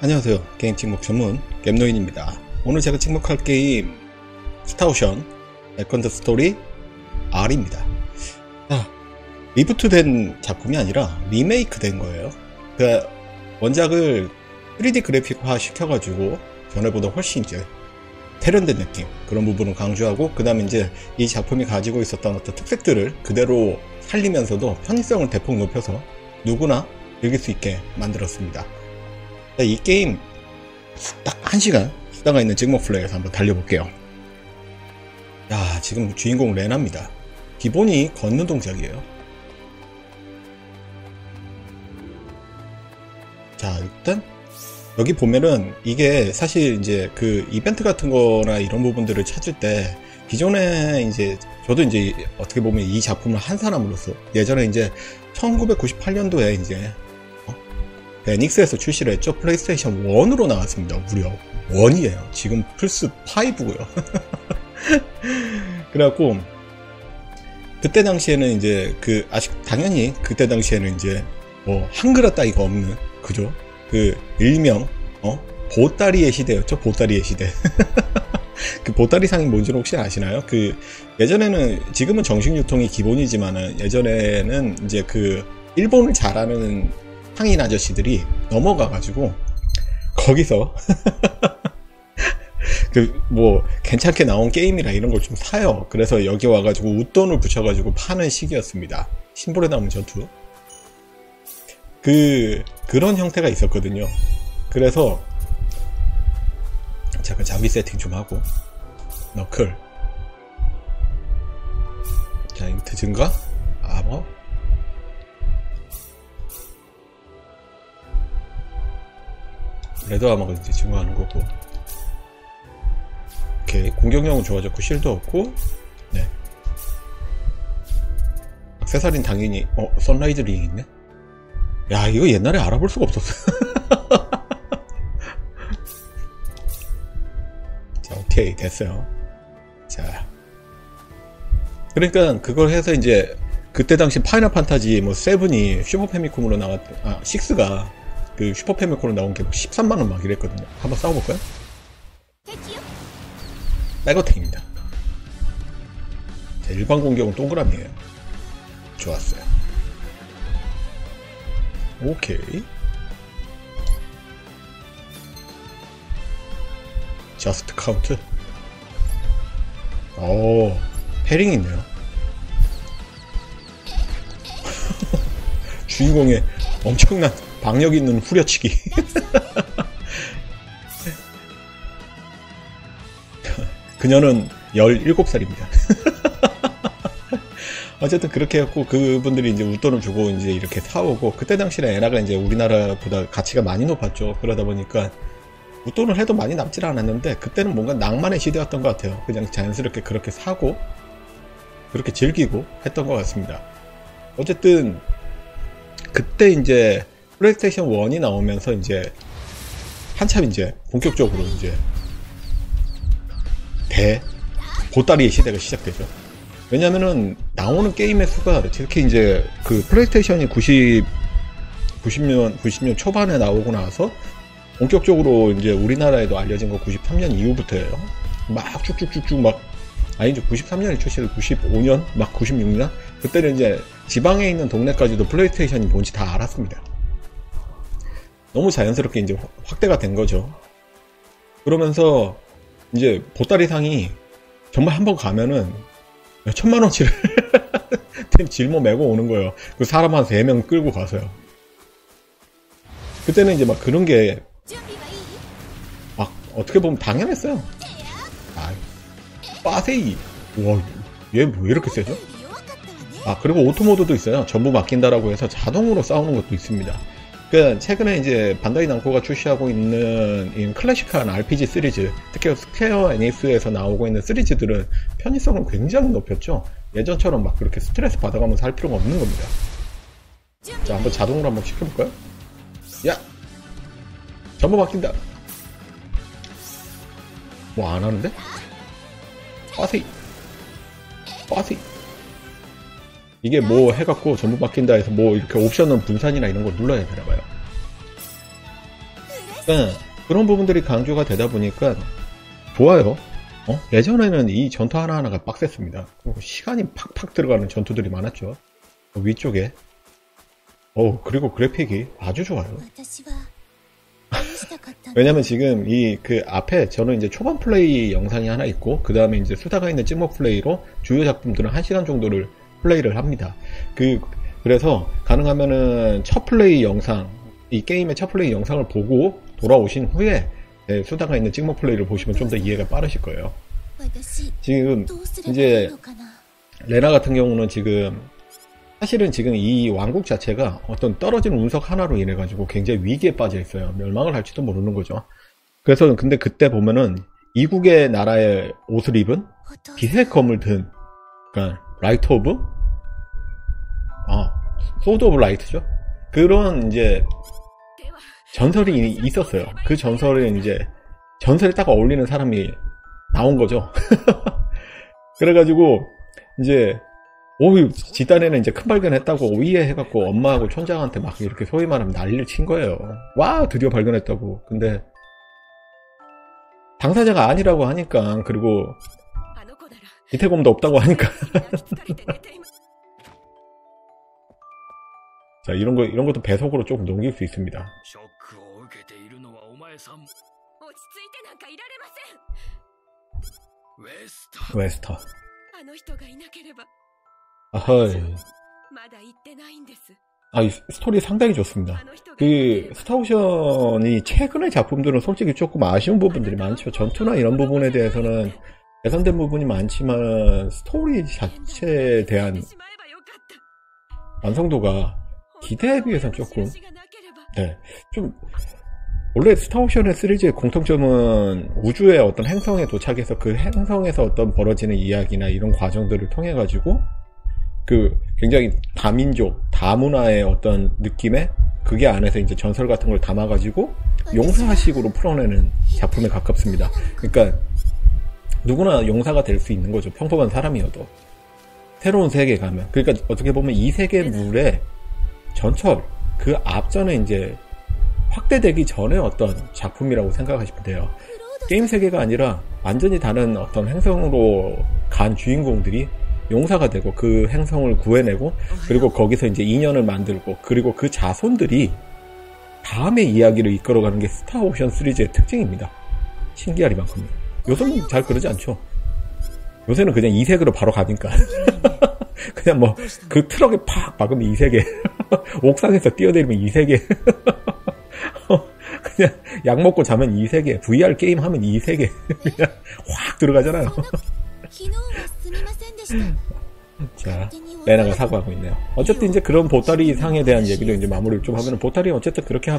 안녕하세요. 게임 찍먹 전문 겜노인입니다. 오늘 제가 찍먹할 게임 스타오션 세컨드 스토리 R입니다. 리부트된 작품이 아니라 리메이크 된 거예요. 그 원작을 3D 그래픽화 시켜가지고 전에보다 훨씬 이제 세련된 느낌, 그런 부분을 강조하고, 그 다음에 이제 이 작품이 가지고 있었던 어떤 특색들을 그대로 살리면서도 편의성을 대폭 높여서 누구나 즐길 수 있게 만들었습니다. 이 게임 딱 1시간 쓰다가 있는 찍먹 플레이에서 한번 달려볼게요. 야, 지금 주인공 레나입니다. 기본이 걷는 동작이에요. 자, 일단 여기 보면은 이게 사실 이제 그 이벤트 같은 거나 이런 부분들을 찾을 때, 기존에 이제 저도 이제 어떻게 보면 이 작품을 한 사람으로서 예전에 이제 1998년도에 이제 닉스에서 출시를 했죠. 플레이스테이션 1으로 나왔습니다. 무려 1이에요. 지금 플스 5고요. 그래갖고 그때 당시에는 이제 그 당연히 그때 당시에는 이제 뭐 한글화 따위가 없는, 그죠? 그 일명 보따리의 시대였죠. 보따리의 시대. 그 보따리상이 뭔지는 혹시 아시나요? 그 예전에는, 지금은 정식 유통이 기본이지만은 예전에는 이제 그 일본을 잘하는 상인 아저씨들이 넘어가가지고 거기서 그 뭐 괜찮게 나온 게임이라 이런 걸 좀 사요. 그래서 여기 와가지고 웃돈을 붙여가지고 파는 시기였습니다. 신볼에 나오는 전투, 그런 형태가 있었거든요. 그래서 잠깐 자기 세팅 좀 하고, 너클, 자, 임팩트 증가, 아머, 레드 아머가 이제 증가하는 거고, 오케이. 공격력은 좋아졌고, 쉴드 없고, 네. 액세서리는 당연히, 선라이즈 링이 있네. 야, 이거 옛날에 알아볼 수가 없었어. 자, 오케이, 됐어요. 자, 그러니까 그걸 해서 이제 그때 당시 파이널 판타지 뭐 7이 슈퍼 패미콤으로 나왔던, 6가 그 슈퍼 패미콤으로 나온 게 13만원 막 이랬거든요. 한번 싸워볼까요? 백어택입니다. 자, 일반 공격은 동그라미에요. 좋았어요. 오케이. 저스트 카운트. 패링이 있네요. 주인공의 엄청난 방력 있는 후려치기. 그녀는 17살입니다. 어쨌든 그렇게 해갖고 그분들이 이제 웃돈을 주고 이제 이렇게 사오고, 그때 당시에 엔화가 이제 우리나라보다 가치가 많이 높았죠. 그러다 보니까 웃돈을 해도 많이 남질 않았는데, 그때는 뭔가 낭만의 시대였던 것 같아요. 그냥 자연스럽게 그렇게 사고 그렇게 즐기고 했던 것 같습니다. 어쨌든 그때 이제 플레이스테이션 1이 나오면서 이제 한참 이제 본격적으로 이제 보따리의 시대가 시작되죠. 왜냐면은 나오는 게임의 수가, 특히 이제 그 플레이스테이션이 90년 초반에 나오고 나서 본격적으로 이제 우리나라에도 알려진 거 93년 이후부터예요. 막 쭉쭉쭉쭉 막, 아니 이제 93년에 출시를 95년 막 96년, 그때는 이제 지방에 있는 동네까지도 플레이스테이션이 뭔지 다 알았습니다. 너무 자연스럽게 이제 확대가 된 거죠. 그러면서 이제 보따리상이 정말 한번 가면은 1000만원치를 짊어 메고 오는 거예요. 그 사람 한 3명 끌고 가서요. 그때는 이제 막 그런 게 막 어떻게 보면 당연했어요. 빠세이. 와, 얘 왜 이렇게 세죠? 그리고 오토모드도 있어요. 전부 맡긴다라고 해서 자동으로 싸우는 것도 있습니다. 그러니까 최근에 이제 반다이 남코가 출시하고 있는 클래식한 RPG 시리즈, 특히 스퀘어 에닉스에서 나오고 있는 시리즈들은 편의성을 굉장히 높였죠. 예전처럼 막 그렇게 스트레스 받아가면서 할 필요가 없는 겁니다. 자, 한번 자동으로 한번 시켜볼까요? 야! 전부 바뀐다! 뭐 안 하는데? 빠세이! 빠세이! 이게 뭐 해갖고 전부 바뀐다 해서 뭐 이렇게 옵션은 분산이나 이런 거 눌러야 되나봐요. 보니까 그런 부분들이 강조가 되다 보니까 좋아요. 예전에는 이 전투 하나하나가 빡셌습니다. 그리고 시간이 팍팍 들어가는 전투들이 많았죠. 위쪽에. 그리고 그래픽이 아주 좋아요. 왜냐면 지금 이 그 앞에 저는 이제 초반 플레이 영상이 하나 있고, 그 다음에 이제 수다가 있는 찍먹 플레이로 주요 작품들은 1시간 정도를 플레이를 합니다. 그래서 가능하면은 첫 플레이 영상, 이 게임의 첫 플레이 영상을 보고 돌아오신 후에 수다가 있는 찍먹 플레이를 보시면 좀 더 이해가 빠르실 거예요. 지금 이제 레나 같은 경우는 지금 사실은 지금 이 왕국 자체가 어떤 떨어진 운석 하나로 인해 가지고 굉장히 위기에 빠져 있어요. 멸망을 할지도 모르는 거죠. 그래서 근데 그때 보면은 이국의 나라의 옷을 입은 비핵검을 든, 그러니까 라이트 오브, 소드 오브 라이트죠. 그런 이제 전설이 있었어요. 그 전설에 이제 전설에 딱 어울리는 사람이 나온 거죠. 그래가지고 이제 지단에는 이제 큰 발견했다고 오이에 해갖고 엄마하고 촌장한테 막 이렇게 소위 말하면 난리를 친 거예요. 와, 드디어 발견했다고. 근데 당사자가 아니라고 하니까, 그리고 이태검도 없다고 하니까. 자, 이런 것도 배속으로 조금 넘길 수 있습니다. 웨스터. 아하이. 이 스토리 상당히 좋습니다. 그 스타오션이 최근의 작품들은 솔직히 조금 아쉬운 부분들이 많죠. 전투나 이런 부분에 대해서는 개선된 부분이 많지만 스토리 자체에 대한 완성도가 기대에 비해서는 조금, 좀 원래 스타오션의 시리즈의 공통점은 우주의 어떤 행성에 도착해서 그 행성에서 어떤 벌어지는 이야기나 이런 과정들을 통해 가지고 그 굉장히 다민족, 다문화의 어떤 느낌에 그게 안에서 이제 전설 같은 걸 담아가지고 용사식으로 풀어내는 작품에 가깝습니다. 그러니까 누구나 용사가 될 수 있는 거죠. 평범한 사람이어도. 새로운 세계에 가면. 그러니까 어떻게 보면 이 세계 물의 전철, 그 앞전에 이제 확대되기 전에 어떤 작품이라고 생각하시면 돼요. 게임 세계가 아니라 완전히 다른 어떤 행성으로 간 주인공들이 용사가 되고 그 행성을 구해내고, 그리고 거기서 이제 인연을 만들고, 그리고 그 자손들이 다음의 이야기를 이끌어가는 게 스타오션 시리즈의 특징입니다. 신기하리만큼요. 요새는 잘 그러지 않죠. 요새는 그냥 이 세계로 바로 가니까. 그냥 뭐 그 트럭에 팍 박으면 이 세계. 옥상에서 뛰어내리면 이 세계. 그냥 약 먹고 자면 이 세계. VR 게임 하면 이 세계. 그냥 확 들어가잖아요. 자, 레나가 사과하고 있네요. 어쨌든 이제 그런 보따리 상에 대한 얘기도 이제 마무리를 좀 하면은, 보따리 어쨌든 그렇게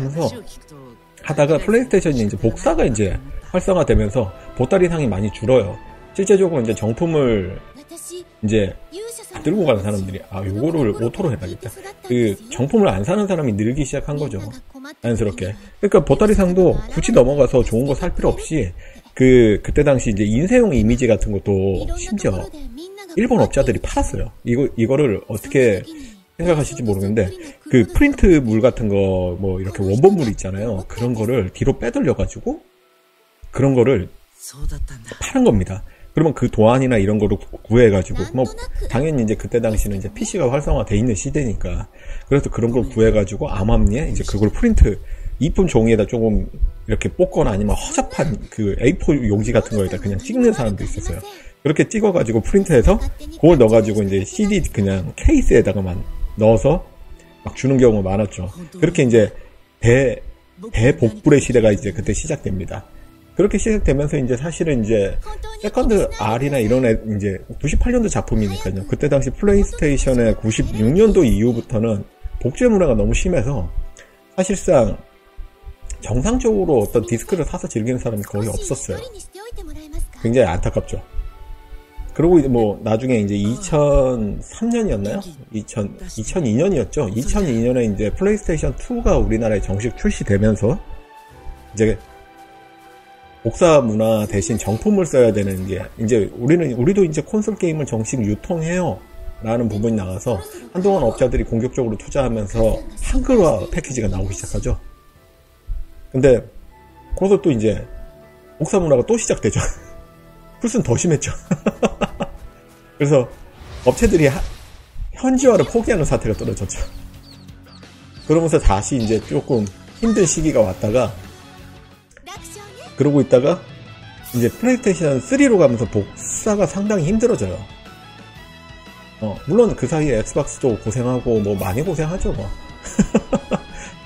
하다가 플레이스테이션이 이제 복사가 이제 활성화되면서 보따리 상이 많이 줄어요. 실제적으로 이제 정품을 이제 들고 가는 사람들이, 요거를 오토로 해야겠다. 그 정품을 안 사는 사람이 늘기 시작한 거죠. 자연스럽게. 그러니까 보따리 상도 굳이 넘어가서 좋은 거 살 필요 없이 그때 당시 이제 인쇄용 이미지 같은 것도 심지어 일본 업자들이 팔았어요. 이거를 어떻게 생각하실지 모르겠는데, 그 프린트물 같은 거, 뭐 이렇게 원본물 있잖아요. 그런 거를 뒤로 빼돌려가지고 그런 거를 파는 겁니다. 그러면 그 도안이나 이런 거로 구해가지고, 뭐 당연히 이제 그때 당시는 이제 PC가 활성화돼 있는 시대니까, 그래서 그런 걸 구해가지고 암암리에 이제 그걸 프린트 이쁜 종이에다 조금 이렇게 뽑거나 아니면 허접한 그 A4 용지 같은 거에다 그냥 찍는 사람도 있었어요. 그렇게 찍어가지고 프린트해서 그걸 넣어가지고 이제 CD 그냥 케이스에다가만 넣어서 막 주는 경우가 많았죠. 그렇게 이제 대복불의 시대가 이제 그때 시작됩니다. 그렇게 시작되면서 이제 사실은 이제 세컨드 R이나 이런 이제 98년도 작품이니까요. 그때 당시 플레이스테이션의 96년도 이후부터는 복제 문화가 너무 심해서 사실상 정상적으로 어떤 디스크를 사서 즐기는 사람이 거의 없었어요. 굉장히 안타깝죠. 그리고 뭐 나중에 이제 2003년이었나요? 2002년이었죠. 2002년에 이제 플레이스테이션 2가 우리나라에 정식 출시되면서 이제 복사 문화 대신 정품을 써야 되는 게, 이제 우리도 이제 콘솔 게임을 정식 유통해요 라는 부분이 나와서 한동안 업자들이 공격적으로 투자하면서 한글화 패키지가 나오기 시작하죠. 근데 그래서 또 이제 복사 문화가 또 시작되죠. 플스는 더 심했죠. 그래서 업체들이 현지화를 포기하는 사태가 떨어졌죠. 그러면서 다시 이제 조금 힘든 시기가 왔다가, 그러고 있다가 이제 플레이스테이션 3로 가면서 복사가 상당히 힘들어져요. 물론 그 사이에 엑스박스도 고생하고 뭐 많이 고생하죠 뭐.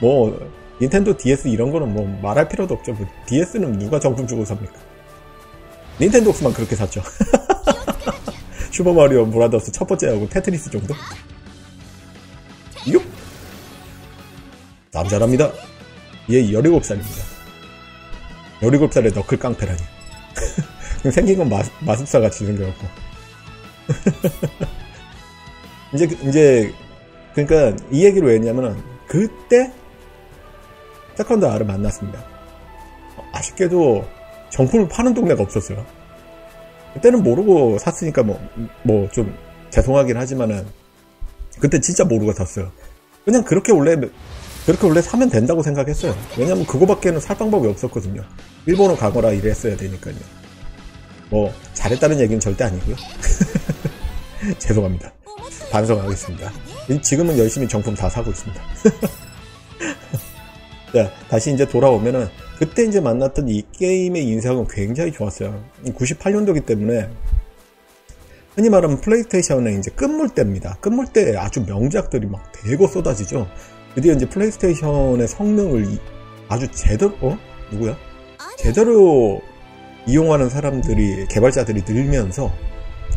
뭐 닌텐도 DS 이런 거는 뭐 말할 필요도 없죠. 뭐 DS는 누가 정품 주고 삽니까? 닌텐도X만 그렇게 샀죠. 슈퍼마리오 브라더스 첫 번째하고 테트리스 정도? 육! 남자랍니다. 얘 17살입니다. 17살에 너클 깡패라니. 생긴 건 마습사 같이 생겨갖고. 이제, 그러니까 이 얘기를 왜 했냐면은, 그때 세컨드 R을 만났습니다. 아쉽게도 정품을 파는 동네가 없었어요. 그때는 모르고 샀으니까 뭐 좀 죄송하긴 하지만은, 그때 진짜 모르고 샀어요. 그냥 그렇게 원래 사면 된다고 생각했어요. 왜냐면 그거밖에는 살 방법이 없었거든요. 일본으로 가거나 이랬어야 되니까요. 뭐 잘했다는 얘기는 절대 아니고요. 죄송합니다. 반성하겠습니다. 지금은 열심히 정품 다 사고 있습니다. 자, 다시 이제 돌아오면은 그때 이제 만났던 이 게임의 인상은 굉장히 좋았어요. 98년도이기 때문에 흔히 말하면 플레이스테이션의 이제 끝물 때입니다. 끝물 때 아주 명작들이 막 대거 쏟아지죠. 드디어 이제 플레이스테이션의 성능을 아주 제대로 제대로 이용하는 사람들이, 개발자들이 늘면서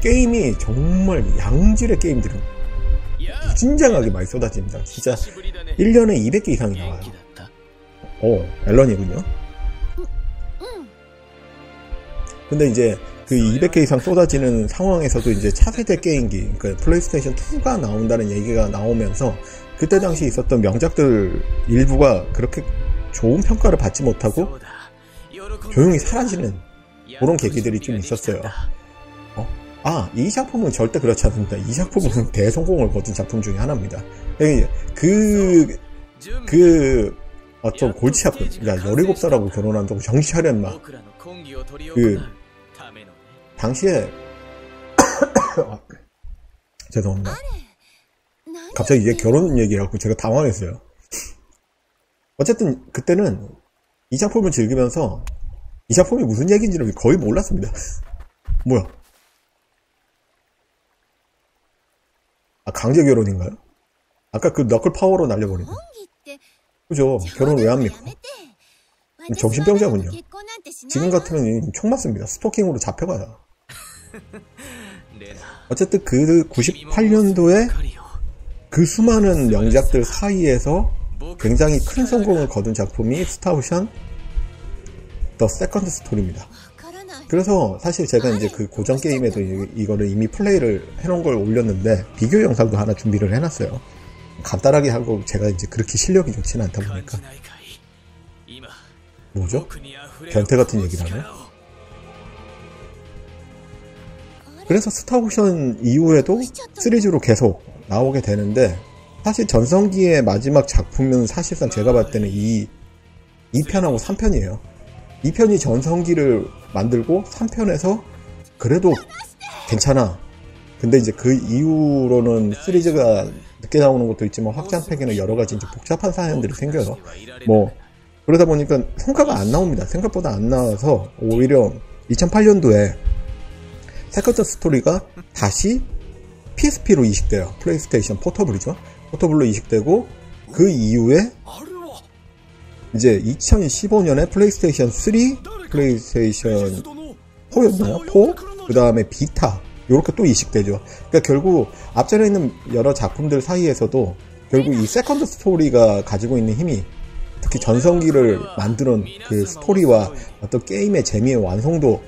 게임이 정말 양질의 게임들이 무진장하게 많이 쏟아집니다. 진짜 1년에 200개 이상이 나와요. 앨런이군요. 근데 이제 그 200개 이상 쏟아지는 상황에서도 이제 차세대 게임기, 그러니까 플레이스테이션 2가 나온다는 얘기가 나오면서 그때 당시 있었던 명작들 일부가 그렇게 좋은 평가를 받지 못하고 조용히 사라지는 그런 계기들이 좀 있었어요. 이 작품은 절대 그렇지 않습니다. 이 작품은 대성공을 거둔 작품 중에 하나입니다. 어떤 골치 아픈, 그러니까 17살하고 결혼한다고 정신 차려 인마. 당시에 죄송합니다. 갑자기 이제 결혼 얘기하고 제가 당황했어요. 어쨌든 그때는 이 작품을 즐기면서 이 작품이 무슨 얘기인지를 거의 몰랐습니다. 뭐야? 강제 결혼인가요? 아까 그 너클 파워로 날려버리고. 그죠? 결혼 왜 합니까? 정신병자군요. 지금 같으면 총 맞습니다. 스토킹으로 잡혀가요. 어쨌든 그 98년도에 그 수많은 명작들 사이에서 굉장히 큰 성공을 거둔 작품이 스타 오션 더 세컨드 스토리입니다. 그래서 사실 제가 이제 그 고전 게임에도 이거를 이미 플레이를 해놓은 걸 올렸는데 비교 영상도 하나 준비를 해놨어요. 간단하게 하고 제가 이제 그렇게 실력이 좋지는 않다 보니까. 뭐죠? 변태 같은 얘기를 하네. 그래서 스타오션 이후에도 시리즈로 계속 나오게 되는데, 사실 전성기의 마지막 작품은 사실상 제가 봤을 때는 2편하고 3편이에요. 2편이 전성기를 만들고 3편에서 그래도 괜찮아. 근데 이제 그 이후로는 시리즈가 늦게 나오는 것도 있지만 확장팩에는 여러가지 이제 복잡한 사연들이 생겨요. 그러다 보니까 성과가 안 나옵니다. 생각보다 안 나와서 오히려 2008년도에 세컨드 스토리가 다시 PSP로 이식돼요. 플레이스테이션 포터블이죠. 포터블로 이식되고 그 이후에 이제 2015년에 플레이스테이션 3, 플레이스테이션 4였나요? 4? 그 다음에 비타, 요렇게 또 이식되죠. 그러니까 결국 앞전에 있는 여러 작품들 사이에서도 결국 이 세컨드 스토리가 가지고 있는 힘이, 특히 전성기를 만드는 그 스토리와 어떤 게임의 재미의 완성도,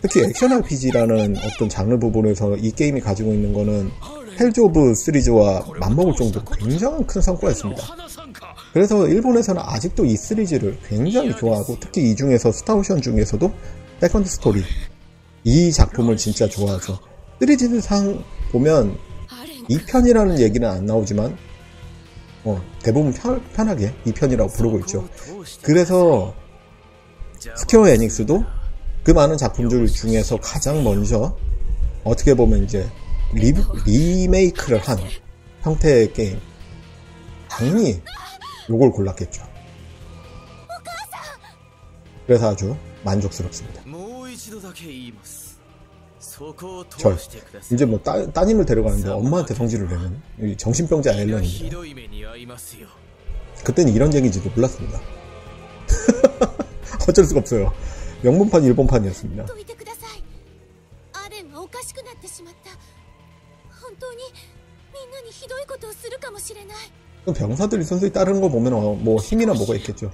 특히 액션 RPG라는 어떤 장르 부분에서 이 게임이 가지고 있는 거는 텔즈 오브 시리즈와 맞먹을 정도로 굉장히 큰 성과였습니다. 그래서 일본에서는 아직도 이 시리즈를 굉장히 좋아하고, 특히 이 중에서 스타오션 중에서도 세컨드 스토리 이 작품을 진짜 좋아하죠. 시리즈상 보면 2편이라는 얘기는 안 나오지만 대부분 편하게 2편이라고 부르고 있죠. 그래서 스퀘어 에닉스도 그 많은 작품들 중에서 가장 먼저 어떻게 보면 이제 리메이크를 한 형태의 게임, 당연히 요걸 골랐겠죠. 그래서 아주 만족스럽습니다. 절 이제 뭐 따님을 데려가는데 엄마한테 성질을 내는 정신병자 아일런입니다. 그때는 이런 얘기인지도 몰랐습니다. 어쩔 수가 없어요. 영문판 일본판이었습니다. 병사들이 선수에 따르는 거 보면 뭐 힘이나 뭐가 있겠죠.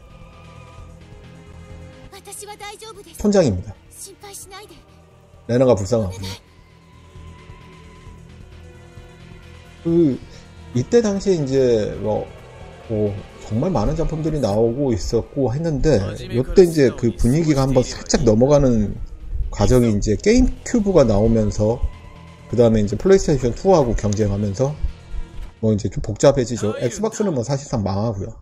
현장입니다. 레나가 불쌍하군요. 이때 당시에 이제 뭐 정말 많은 작품들이 나오고 있었고 했는데, 이때 이제 그 분위기가 한번 살짝 넘어가는 과정이 이제 게임 큐브가 나오면서 그 다음에 이제 플레이스테이션 2하고 경쟁하면서 뭐 이제 좀 복잡해지죠. 엑스박스는 뭐 사실상 망하고요.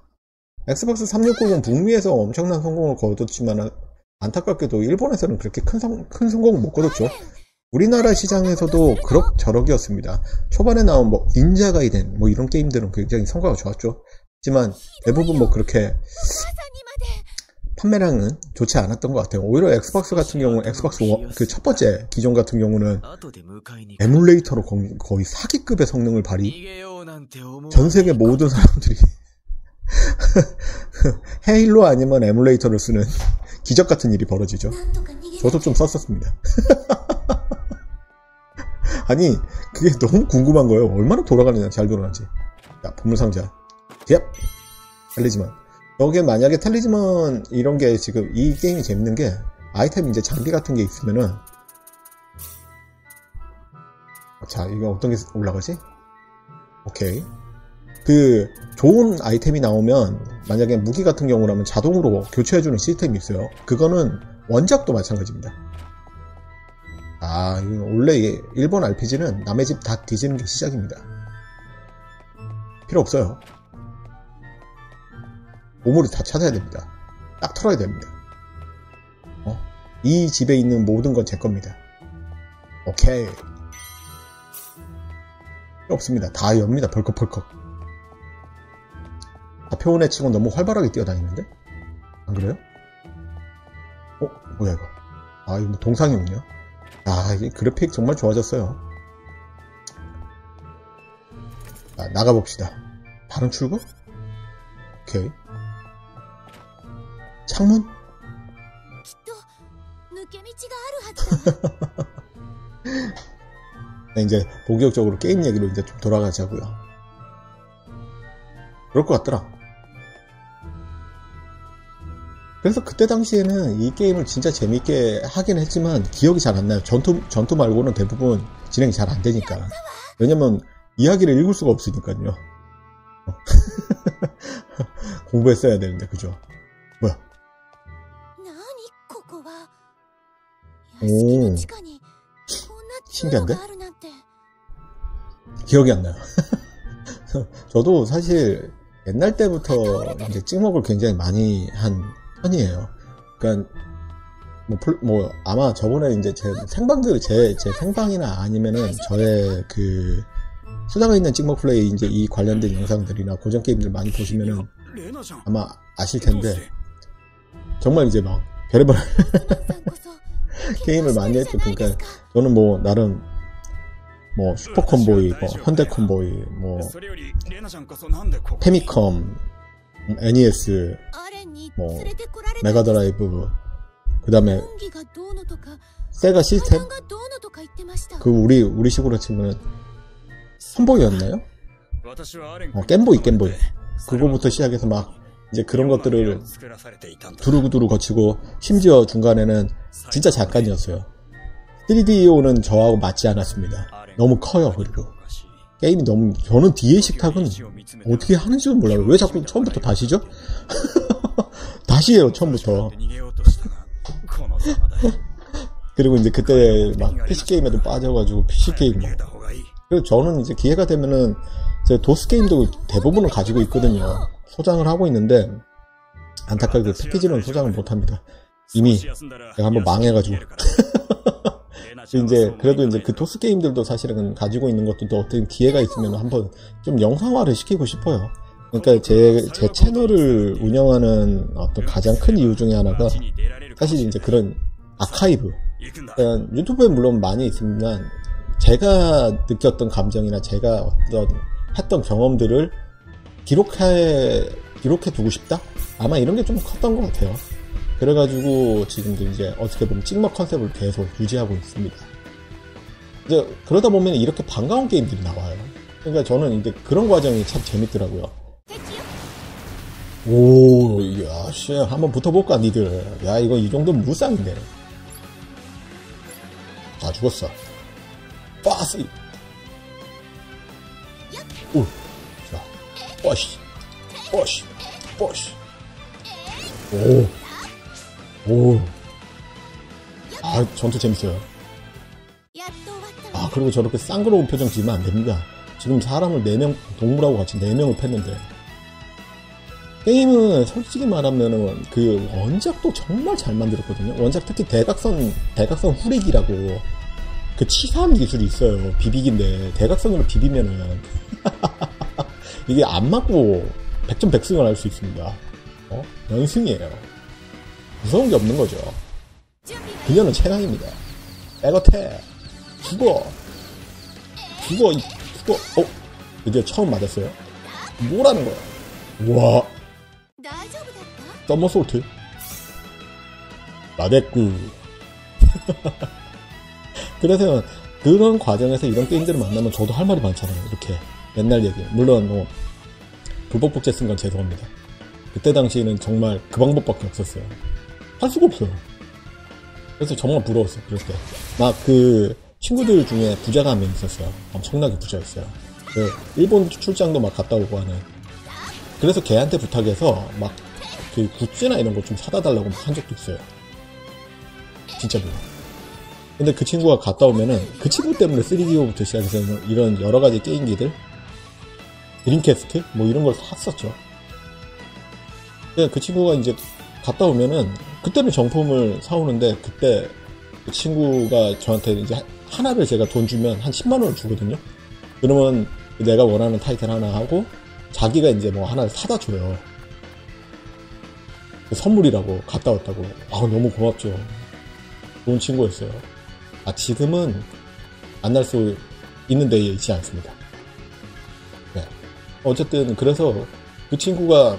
엑스박스 360은 북미에서 엄청난 성공을 거뒀지만 안타깝게도 일본에서는 그렇게 큰 성공을 못 거뒀죠. 우리나라 시장에서도 그럭저럭이었습니다. 초반에 나온 뭐 닌자 가이덴 뭐 이런 게임들은 굉장히 성과가 좋았죠. 하지만 대부분 뭐 그렇게 판매량은 좋지 않았던 것 같아요. 오히려 엑스박스 같은 경우, 엑스박스 그 첫 번째 기종 같은 경우는 에뮬레이터로 거의 사기급의 성능을 발휘. 전 세계 모든 사람들이 헤일로 아니면 에뮬레이터를 쓰는 기적 같은 일이 벌어지죠. 저도 좀 썼었습니다. 아니 그게 너무 궁금한 거예요. 얼마나 돌아가느냐, 잘 돌아가는지. 야, 보물상자. 얍! 텔리지만. 여기에 만약에 텔리지만 이런 게 지금 이 게임이 재밌는 게 아이템 이제 장비 같은 게 있으면은, 자 이거 어떤 게 올라가지? 오케이. 그 좋은 아이템이 나오면 만약에 무기 같은 경우라면 자동으로 교체해주는 시스템이 있어요. 그거는 원작도 마찬가지입니다. 아, 원래 일본 RPG는 남의 집 다 뒤지는 게 시작입니다. 필요 없어요. 보물이 다 찾아야 됩니다. 딱 털어야 됩니다. 이 집에 있는 모든 건 제 겁니다. 오케이. 필요 없습니다. 다 엽니다. 벌컥벌컥. 표현의 치곤 너무 활발하게 뛰어다니는데? 안 그래요? 뭐야 이거? 아, 이거 동상이군요. 아, 이게 그래픽 정말 좋아졌어요. 자, 나가봅시다. 다른 출구? 오케이. 창문? 네, 이제 본격적으로 게임 얘기로 이제 좀 돌아가자고요. 그럴 것 같더라. 그래서 그때 당시에는 이 게임을 진짜 재밌게 하긴 했지만 기억이 잘 안 나요. 전투 말고는 대부분 진행이 잘 안 되니까. 왜냐면 이야기를 읽을 수가 없으니까요. 공부했어야 되는데, 그죠? 뭐야? 오, 신기한데? 기억이 안 나요. 저도 사실 옛날 때부터 이제 찍먹을 굉장히 많이 한 편이에요. 그러니까 뭐 아마 저번에 이제 제 생방이나 아니면은 저의 그 수다가 있는 찍먹 플레이 이제 이 관련된 영상들이나 고전 게임들 많이 보시면은 아마 아실 텐데, 정말 이제 막 별의별 게임을 많이 했죠. 그러니까 저는 뭐 나름 뭐 슈퍼 콤보이, 뭐 현대 콤보이, 뭐 페미컴, NES, 뭐 메가 드라이브, 그 다음에 세가 시스템, 그 우리 식으로 치면 컴보이였나요? 겜보이 그거부터 시작해서 막 이제 그런 것들을 두루두루 거치고, 심지어 중간에는 진짜 잠깐이었어요. 3DO는 저하고 맞지 않았습니다. 너무 커요. 그리고 게임이 너무, 저는 뒤에 식탁은 어떻게 하는지도 몰라요. 왜 자꾸 처음부터 다시죠? 다시 해요, 처음부터. 그리고 이제 그때 막 PC게임에도 빠져가지고 PC게임 그리고 저는 이제 기회가 되면은 제 도스게임도 대부분을 가지고 있거든요. 소장을 하고 있는데 안타깝게도 패키지는 소장을 못합니다. 이미 내가 한번 망해가지고 이제 그래도 이제 그 토스 게임들도 사실은 가지고 있는 것도 또 어떤 기회가 있으면 한번 좀 영상화를 시키고 싶어요. 그러니까 제 채널을 운영하는 어떤 가장 큰 이유 중에 하나가 사실 이제 그런 아카이브, 그러니까 유튜브에 물론 많이 있습니다. 제가 느꼈던 감정이나 제가 어떤 했던 경험들을 기록해 두고 싶다? 아마 이런 게 좀 컸던 것 같아요. 그래가지고 지금도 이제 어떻게 보면 찍먹 컨셉을 계속 유지하고 있습니다. 이제 그러다 보면 이렇게 반가운 게임들이 나와요. 그러니까 저는 이제 그런 과정이 참 재밌더라고요. 오, 야, 씨, 한번 붙어볼까, 니들. 야, 이거 이 정도면 무쌍인데. 아, 죽었어. 빠스! 오, 자, 빠시, 빠시, 빠시. 오, 오. 아, 전투 재밌어요. 아, 그리고 저렇게 쌍그러운 표정 지으면 안 됩니다. 지금 사람을 4명, 동물하고 같이 4명을 팼는데. 게임은 솔직히 말하면은 그 원작도 정말 잘 만들었거든요. 원작 특히 대각선 후리기라고 그 치사한 기술이 있어요. 비비기인데 대각선으로 비비면은 이게 안 맞고 100점 100승을 할 수 있습니다. 어? 연승이에요. 무서운 게 없는 거죠. 그녀는 최강입니다. 에거태 죽어. 어? 드디어 처음 맞았어요. 뭐라는 거야? 우와. 서머솔트 나데꾸. 그래서 그런 과정에서 이런 게임들을 만나면 저도 할 말이 많잖아요. 이렇게 맨날 얘기. 물론 뭐 불법복제 쓴 건 죄송합니다. 그때 당시에는 정말 그 방법밖에 없었어요. 할 수가 없어요. 그래서 정말 부러웠어요. 그럴 때 막 그 친구들 중에 부자가 한 명 있었어요. 엄청나게 부자였어요. 그 일본 출장도 막 갔다 오고 하는. 그래서 걔한테 부탁해서 막 그 굿즈나 이런 거 좀 사다 달라고 막 한 적도 있어요. 진짜로. 근데 그 친구가 갔다 오면은 그 친구 때문에 3DO부터 시작해서 이런 여러 가지 게임기들, 드림캐스트 뭐 이런 걸 샀었죠. 근데 그 친구가 이제 갔다 오면은 그때는 정품을 사오는데 그때 그 친구가 저한테 이제 하나를 제가 돈 주면 한 10만 원을 주거든요. 그러면 내가 원하는 타이틀 하나 하고 자기가 이제 뭐 하나를 사다 줘요. 선물이라고 갔다 왔다고. 아, 너무 고맙죠. 좋은 친구였어요. 아, 지금은 만날 수 있는 데에 있지 않습니다. 네. 어쨌든 그래서 그 친구가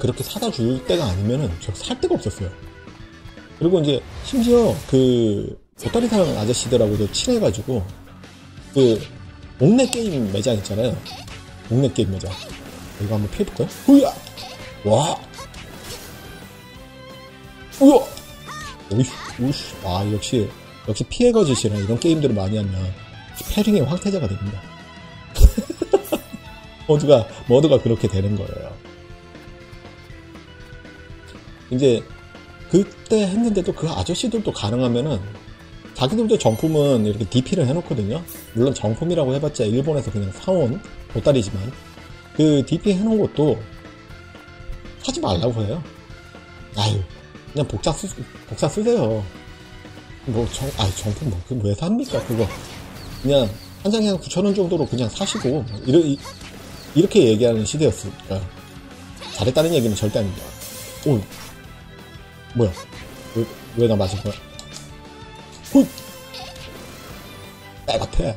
그렇게 사다 줄 때가 아니면은 저 살 데가 없었어요. 그리고 이제 심지어 그 보따리상 아저씨들하고도 친해가지고 그 동네 게임 매장 있잖아요. 동네 게임 매장. 이거 한번 피해볼까요? 으야! 와! 으야! 오이씨, 오이씨. 아, 역시 피해거짓이나 이런 게임들을 많이 하면 스페링의 황태자가 됩니다. 모두가 그렇게 되는 거예요. 이제 그때 했는데도 그 아저씨들도 가능하면은 자기들도 정품은 이렇게 DP를 해놓거든요. 물론 정품이라고 해봤자 일본에서 그냥 사온 보따리지만 그 DP 해놓은 것도 사지 말라고 해요. 아유, 그냥 복사 쓰세요. 뭐 정품 뭐 그 왜 삽니까 그거? 그냥 한 장에 한 9,000원 정도로 그냥 사시고 이렇게 얘기하는 시대였으니까 잘했다는 얘기는 절대 아닙니다. 오, 뭐야? 왜 나 맞은 거야? 훗! 같아.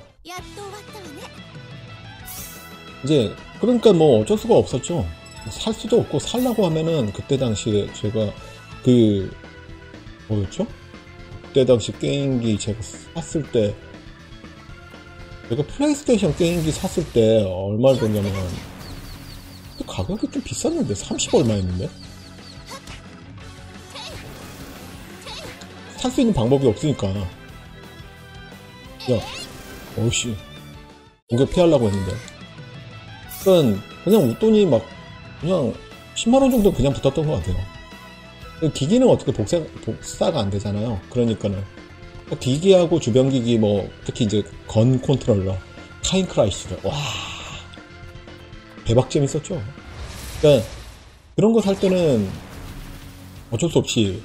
이제 그러니까 뭐 어쩔 수가 없었죠. 살 수도 없고 살라고 하면은 그때 당시에 제가 그 뭐였죠? 그때 당시 게임기 제가 샀을 때 제가 플레이스테이션 게임기 샀을 때 얼마를 줬냐면 가격이 좀 비쌌는데 30 얼마였는데? 살 수 있는 방법이 없으니까. 야, 어우씨. 공격 피하려고 했는데. 그냥 웃더니 막, 그냥 10만원 정도 그냥 붙었던 것 같아요. 기기는 어떻게 복사가 안 되잖아요. 그러니까는. 기기하고 주변기기 뭐, 특히 이제 건 컨트롤러, 카인 크라이시스. 와. 대박 재밌었죠. 그러니까, 그런 거 살 때는 어쩔 수 없이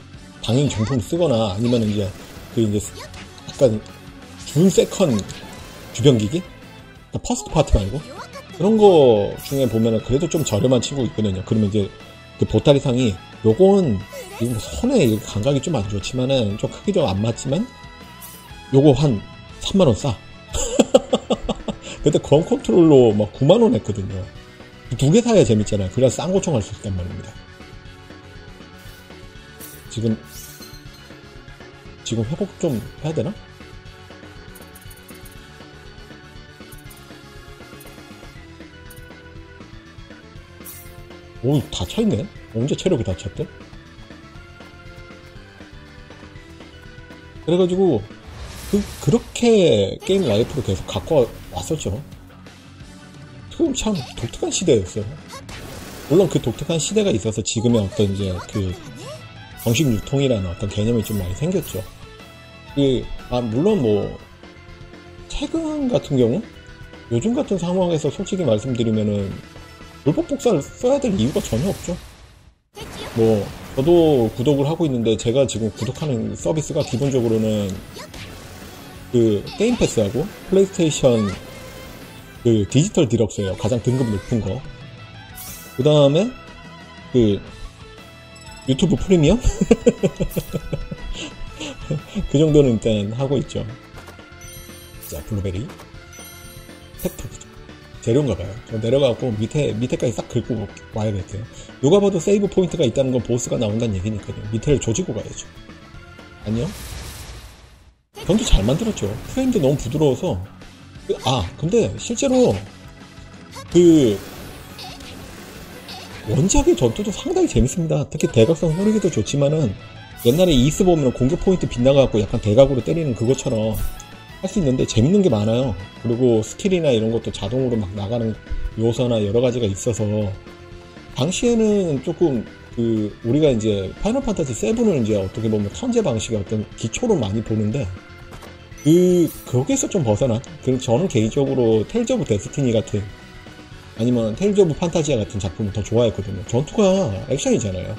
당연히 정품 쓰거나 아니면 이제 그 이제 약간 준 세컨 주변기기? 그러니까 퍼스트 파티 말고 그런 거 중에 보면은 그래도 좀 저렴한 친구 있거든요. 그러면 이제 그 보따리상이 요건 손에 감각이 좀 안 좋지만은 좀 크기 좀 안 맞지만 요거 한 3만원 싸. 그때 건 컨트롤로 막 9만원 했거든요. 두 개 사야 재밌잖아요. 그래야 싼 고청할 수 있단 말입니다. 지금 회복 좀 해야 되나? 오, 다 차있네? 언제 체력이 다 찼대? 그래가지고 그렇게 게임 라이프를 계속 갖고 왔었죠. 그럼 참 독특한 시대였어요. 물론 그 독특한 시대가 있어서 지금의 어떤 이제 그 정식 유통이라는 어떤 개념이 좀 많이 생겼죠. 물론 뭐 최근 같은 경우 요즘 같은 상황에서 솔직히 말씀드리면은 불법 복사를 써야 될 이유가 전혀 없죠. 뭐 저도 구독을 하고 있는데 제가 지금 구독하는 서비스가 기본적으로는 그 게임 패스하고 플레이스테이션 그 디지털 디럭스예요. 가장 등급 높은 거. 그 다음에 그 유튜브 프리미엄? 그 정도는 일단 하고 있죠. 자, 블루베리 팩트 재료인가봐요. 내려가고 밑에까지 싹 긁고 와야겠대요. 누가 봐도 세이브 포인트가 있다는 건 보스가 나온다는 얘기니까요. 밑에를 조지고 가야죠. 아니요. 전도 잘 만들었죠. 프레임도 너무 부드러워서. 근데 실제로 그 원작의 전투도 상당히 재밌습니다. 특히 대각선 흐르기도 좋지만은 옛날에 이스 보면 공격 포인트 빗나가고 약간 대각으로 때리는 그것처럼 할 수 있는데 재밌는 게 많아요. 그리고 스킬이나 이런 것도 자동으로 막 나가는 요소나 여러 가지가 있어서 당시에는 조금 그 우리가 이제 파이널 판타지 7을 이제 어떻게 보면 턴제 방식의 어떤 기초로 많이 보는데 거기에서 좀 벗어난 저는 개인적으로 테일즈 오브 데스티니 같은 아니면 테일즈 오브 판타지아 같은 작품을 더 좋아했거든요. 전투가 액션이잖아요.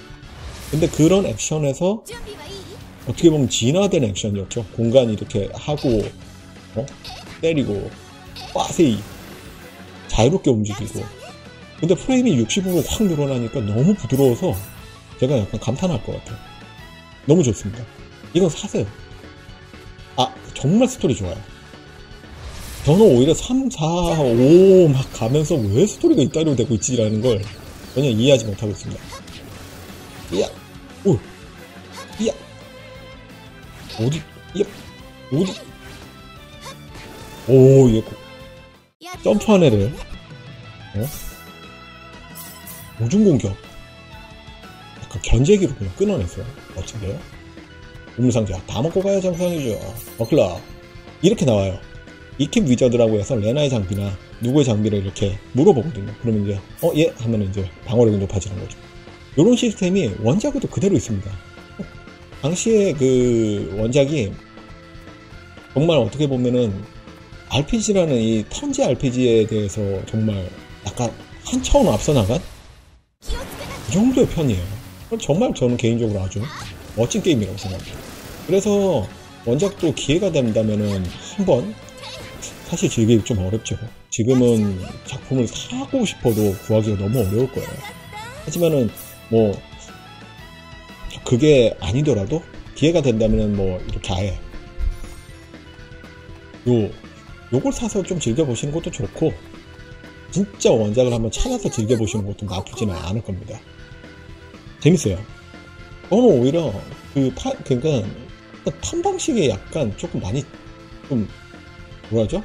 근데 그런 액션에서 어떻게 보면 진화된 액션이었죠. 공간 이렇게 하고 때리고 빠세히 자유롭게 움직이고 근데 프레임이 60으로 확 늘어나니까 너무 부드러워서 제가 약간 감탄할 것 같아요. 너무 좋습니다. 이건 사세요. 정말 스토리 좋아요. 저는 오히려 3, 4, 5 막 가면서 왜 스토리가 이따위로 되고 있지라는 걸 전혀 이해하지 못하고 있습니다. 얘 점프한 애를 우중공격 약간 견제기로 그냥 끊어냈어요. 멋진데요? 우물상자 다 먹고 가야 정상이죠. 어클라 이렇게 나와요. 이킵 위저드라고 해서 레나의 장비나 누구의 장비를 이렇게 물어보거든요. 그러면 이제 예 하면 이제 방어력이 높아지는 거죠. 요런 시스템이 원작에도 그대로 있습니다. 당시에 그 원작이 정말 어떻게 보면은 RPG라는 이 턴제 RPG에 대해서 정말 약간 한 차원 앞서 나간 이 정도의 편이에요. 정말 저는 개인적으로 아주 멋진 게임이라고 생각합니다. 그래서 원작도 기회가 된다면은 한번 사실 즐기기 좀 어렵죠. 지금은 작품을 사고 싶어도 구하기가 너무 어려울 거예요. 하지만은 뭐 그게 아니더라도 기회가 된다면은 뭐 이렇게 아예 요걸 사서 좀 즐겨보시는 것도 좋고 진짜 원작을 한번 찾아서 즐겨보시는 것도 나쁘지는 않을 겁니다. 재밌어요. 오히려 그러니까 턴 방식에 약간 조금 많이 좀 뭐라죠?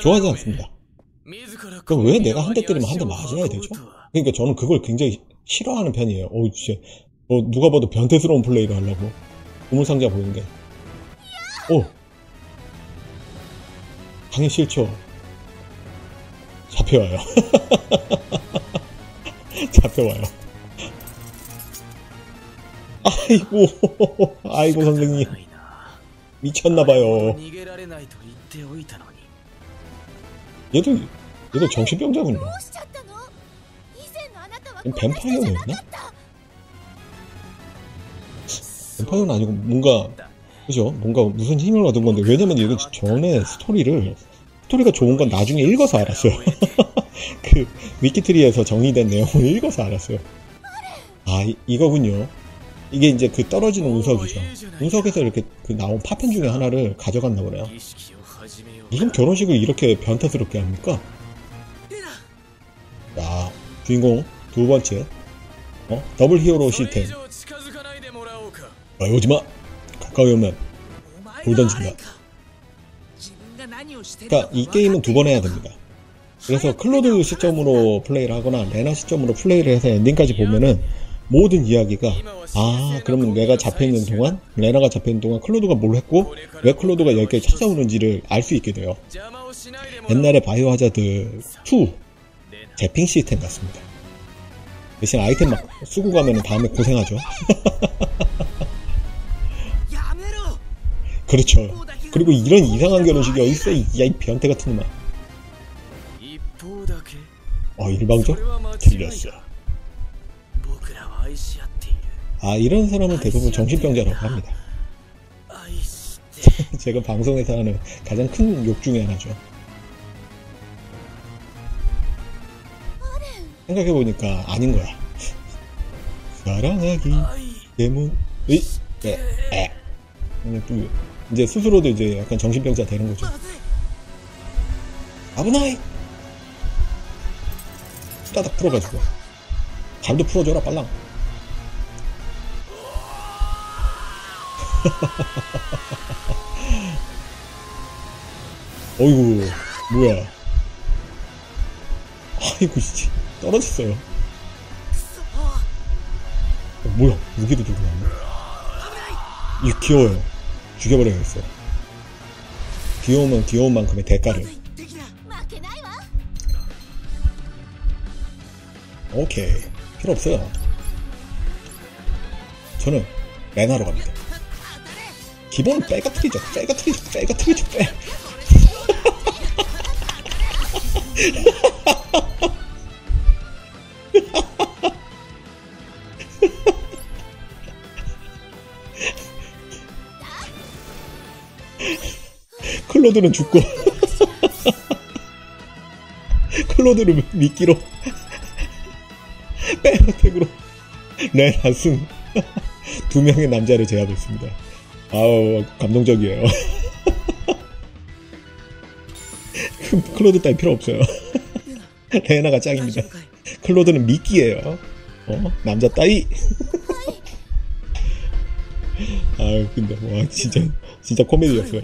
좋아하지 않습니다. 그럼 왜 내가 한 대 때리면 한 대 맞아야 되죠? 그러니까 저는 그걸 굉장히 싫어하는 편이에요. 진짜 누가 봐도 변태스러운 플레이를 하려고 우물상자 보는 게 당연히 싫죠. 잡혀와요. 잡혀와요. 아이고 선생님 미쳤나봐요. 얘도 정신병자군요. 뱀파이어였나? 전파는 아니고 뭔가 그죠? 뭔가 무슨 힘을 얻은 건데 왜냐면 이거 전에 스토리가 좋은 건 나중에 읽어서 알았어요. 그 위키트리에서 정리된 내용을 읽어서 알았어요. 아 이거군요. 이게 이제 그 떨어지는 운석이죠. 운석에서 이렇게 그 나온 파편 중에 하나를 가져갔나 보네요. 무슨 결혼식을 이렇게 변태스럽게 합니까? 야, 주인공 두 번째 더블 히어로 시스템. 아, 오지마. 가까이 오면 돌 던진다. 그러니까 이 게임은 두 번 해야 됩니다. 그래서 클로드 시점으로 플레이를 하거나 레나 시점으로 플레이를 해서 엔딩까지 보면은 모든 이야기가 아 그러면 내가 잡혀있는 동안 레나가 잡혀있는 동안 클로드가 뭘 했고 왜 클로드가 여기까지 찾아오는지를 알 수 있게 돼요. 옛날에 바이오 하자드 2 재핑 시스템 같습니다. 대신 아이템 막 쓰고 가면 다음에 고생하죠. 그렇죠. 그리고 이런 이상한 결혼식이 어딨어 이 변태 같은 놈아. 일방적? 틀렸어. 아 이런 사람은 대부분 정신병자라고 합니다. 제가 방송에서 하는 가장 큰 욕 중에 하나죠. 생각해보니까 아닌 거야. 사랑하기 때문 이제 스스로도 이제 약간 정신병자 되는 거죠. 아브나이 따닥 풀어가지고 발도 풀어줘라 빨랑. 어이구 뭐야. 아이고 떨어졌어요. 뭐야 무기도 들고 나왔네. 이거 귀여워요. 죽여버려야겠어요. 귀여우면 귀여운 만큼의 대가를. 오케이 필요 없어요. 저는 레나로 갑니다. 기본 빼가 틀리죠. 클로드는 죽고 클로드를 미끼로 백어택으로 레나 승. 두 명의 남자를 제압했습니다. 아우 감동적이에요. 클로드 따위 필요 없어요. 레나가 짱입니다. 클로드는 미끼예요. 남자 따위. 아유 근데 와 진짜 코미디였어요.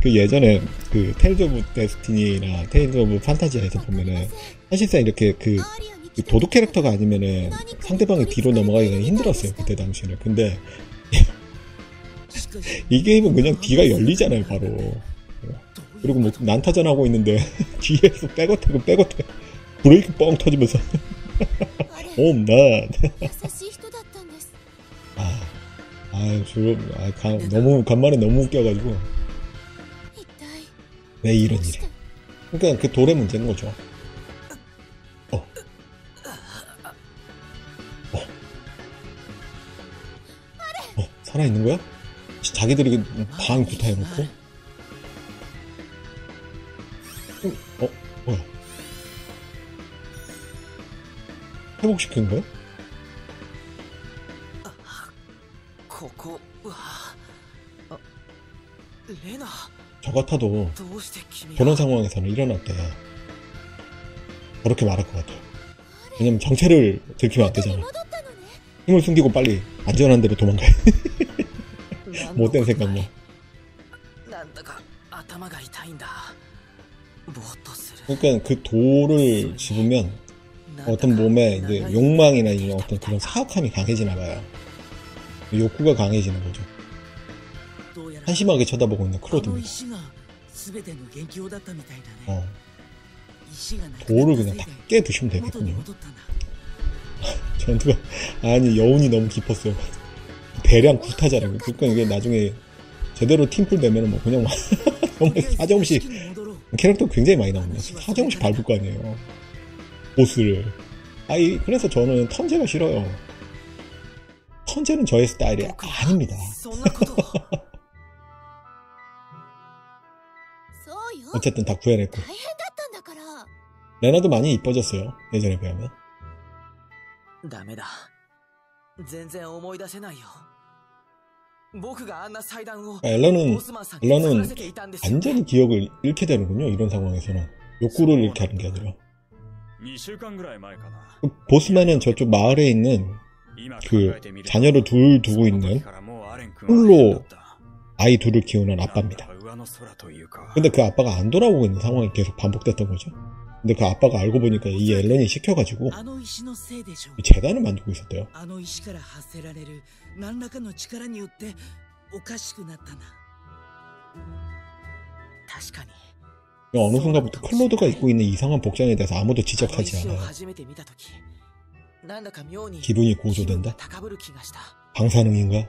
그 예전에 그 테일즈 오브 데스티니나 테일즈 오브 판타지아에서 보면은 사실상 이렇게 그 도둑 캐릭터가 아니면은 상대방이 뒤로 넘어가기가 힘들었어요 그때 당시에는. 근데 이 게임은 그냥 뒤가 열리잖아요 바로. 그리고 뭐 난타전 하고 있는데 뒤에서 백어택 브레이크 뻥 터지면서 옴난. 너무 간만에 너무 웃겨가지고 왜 이런 일이. 그러니까 그 돌의 문제인 거죠. 살아있는 거야? 자기들이 방 구타해놓고? 뭐야? 회복시킨 거야? 저 같아도 저런 상황에서는 일어났대 저렇게 말할 것 같아. 왜냐면 정체를 들키면 안 되잖아. 힘을 숨기고 빨리 안전한 데로 도망가. 못된 생각만. 그러니까 그 돌을 집으면 어떤 몸에 이제 욕망이나 이런 어떤 그런 사악함이 강해지나 봐요. 욕구가 강해지는 거죠. 한심하게 쳐다보고 있는 클로드입니다. 돌을 그냥 다 깨두시면 되겠군요. 전투가 아니 여운이 너무 깊었어요. 대량 구타자라고. 그러니까 이게 나중에 제대로 팀플 되면은 뭐 그냥 막 정말 사정없이 캐릭터 굉장히 많이 나옵니다. 사정없이 밟을 거 아니에요 보스를. 그래서 저는 턴제가 싫어요. 천재는 저의 스타일이 아닙니다. 어쨌든 다 구해냈고 레나도 많이 이뻐졌어요. 예전에 비하면. 엘라는 완전히 기억을 잃게 되는군요. 이런 상황에서는 욕구를 잃게 하는 게 아니라. 보스만은 저쪽 마을에 있는 그 자녀를 둘 두고 있는 홀로 아이 둘을 키우는 아빠입니다. 근데 그 아빠가 안 돌아오고 있는 상황이 계속 반복됐던 거죠. 근데 그 아빠가 알고 보니까 이 앨런이 시켜가지고 재단을 만들고 있었대요. 어느 순간부터 클로드가 입고 있는 이상한 복장에 대해서 아무도 지적하지 않아요. 기분이 고조된다? 방사능인가?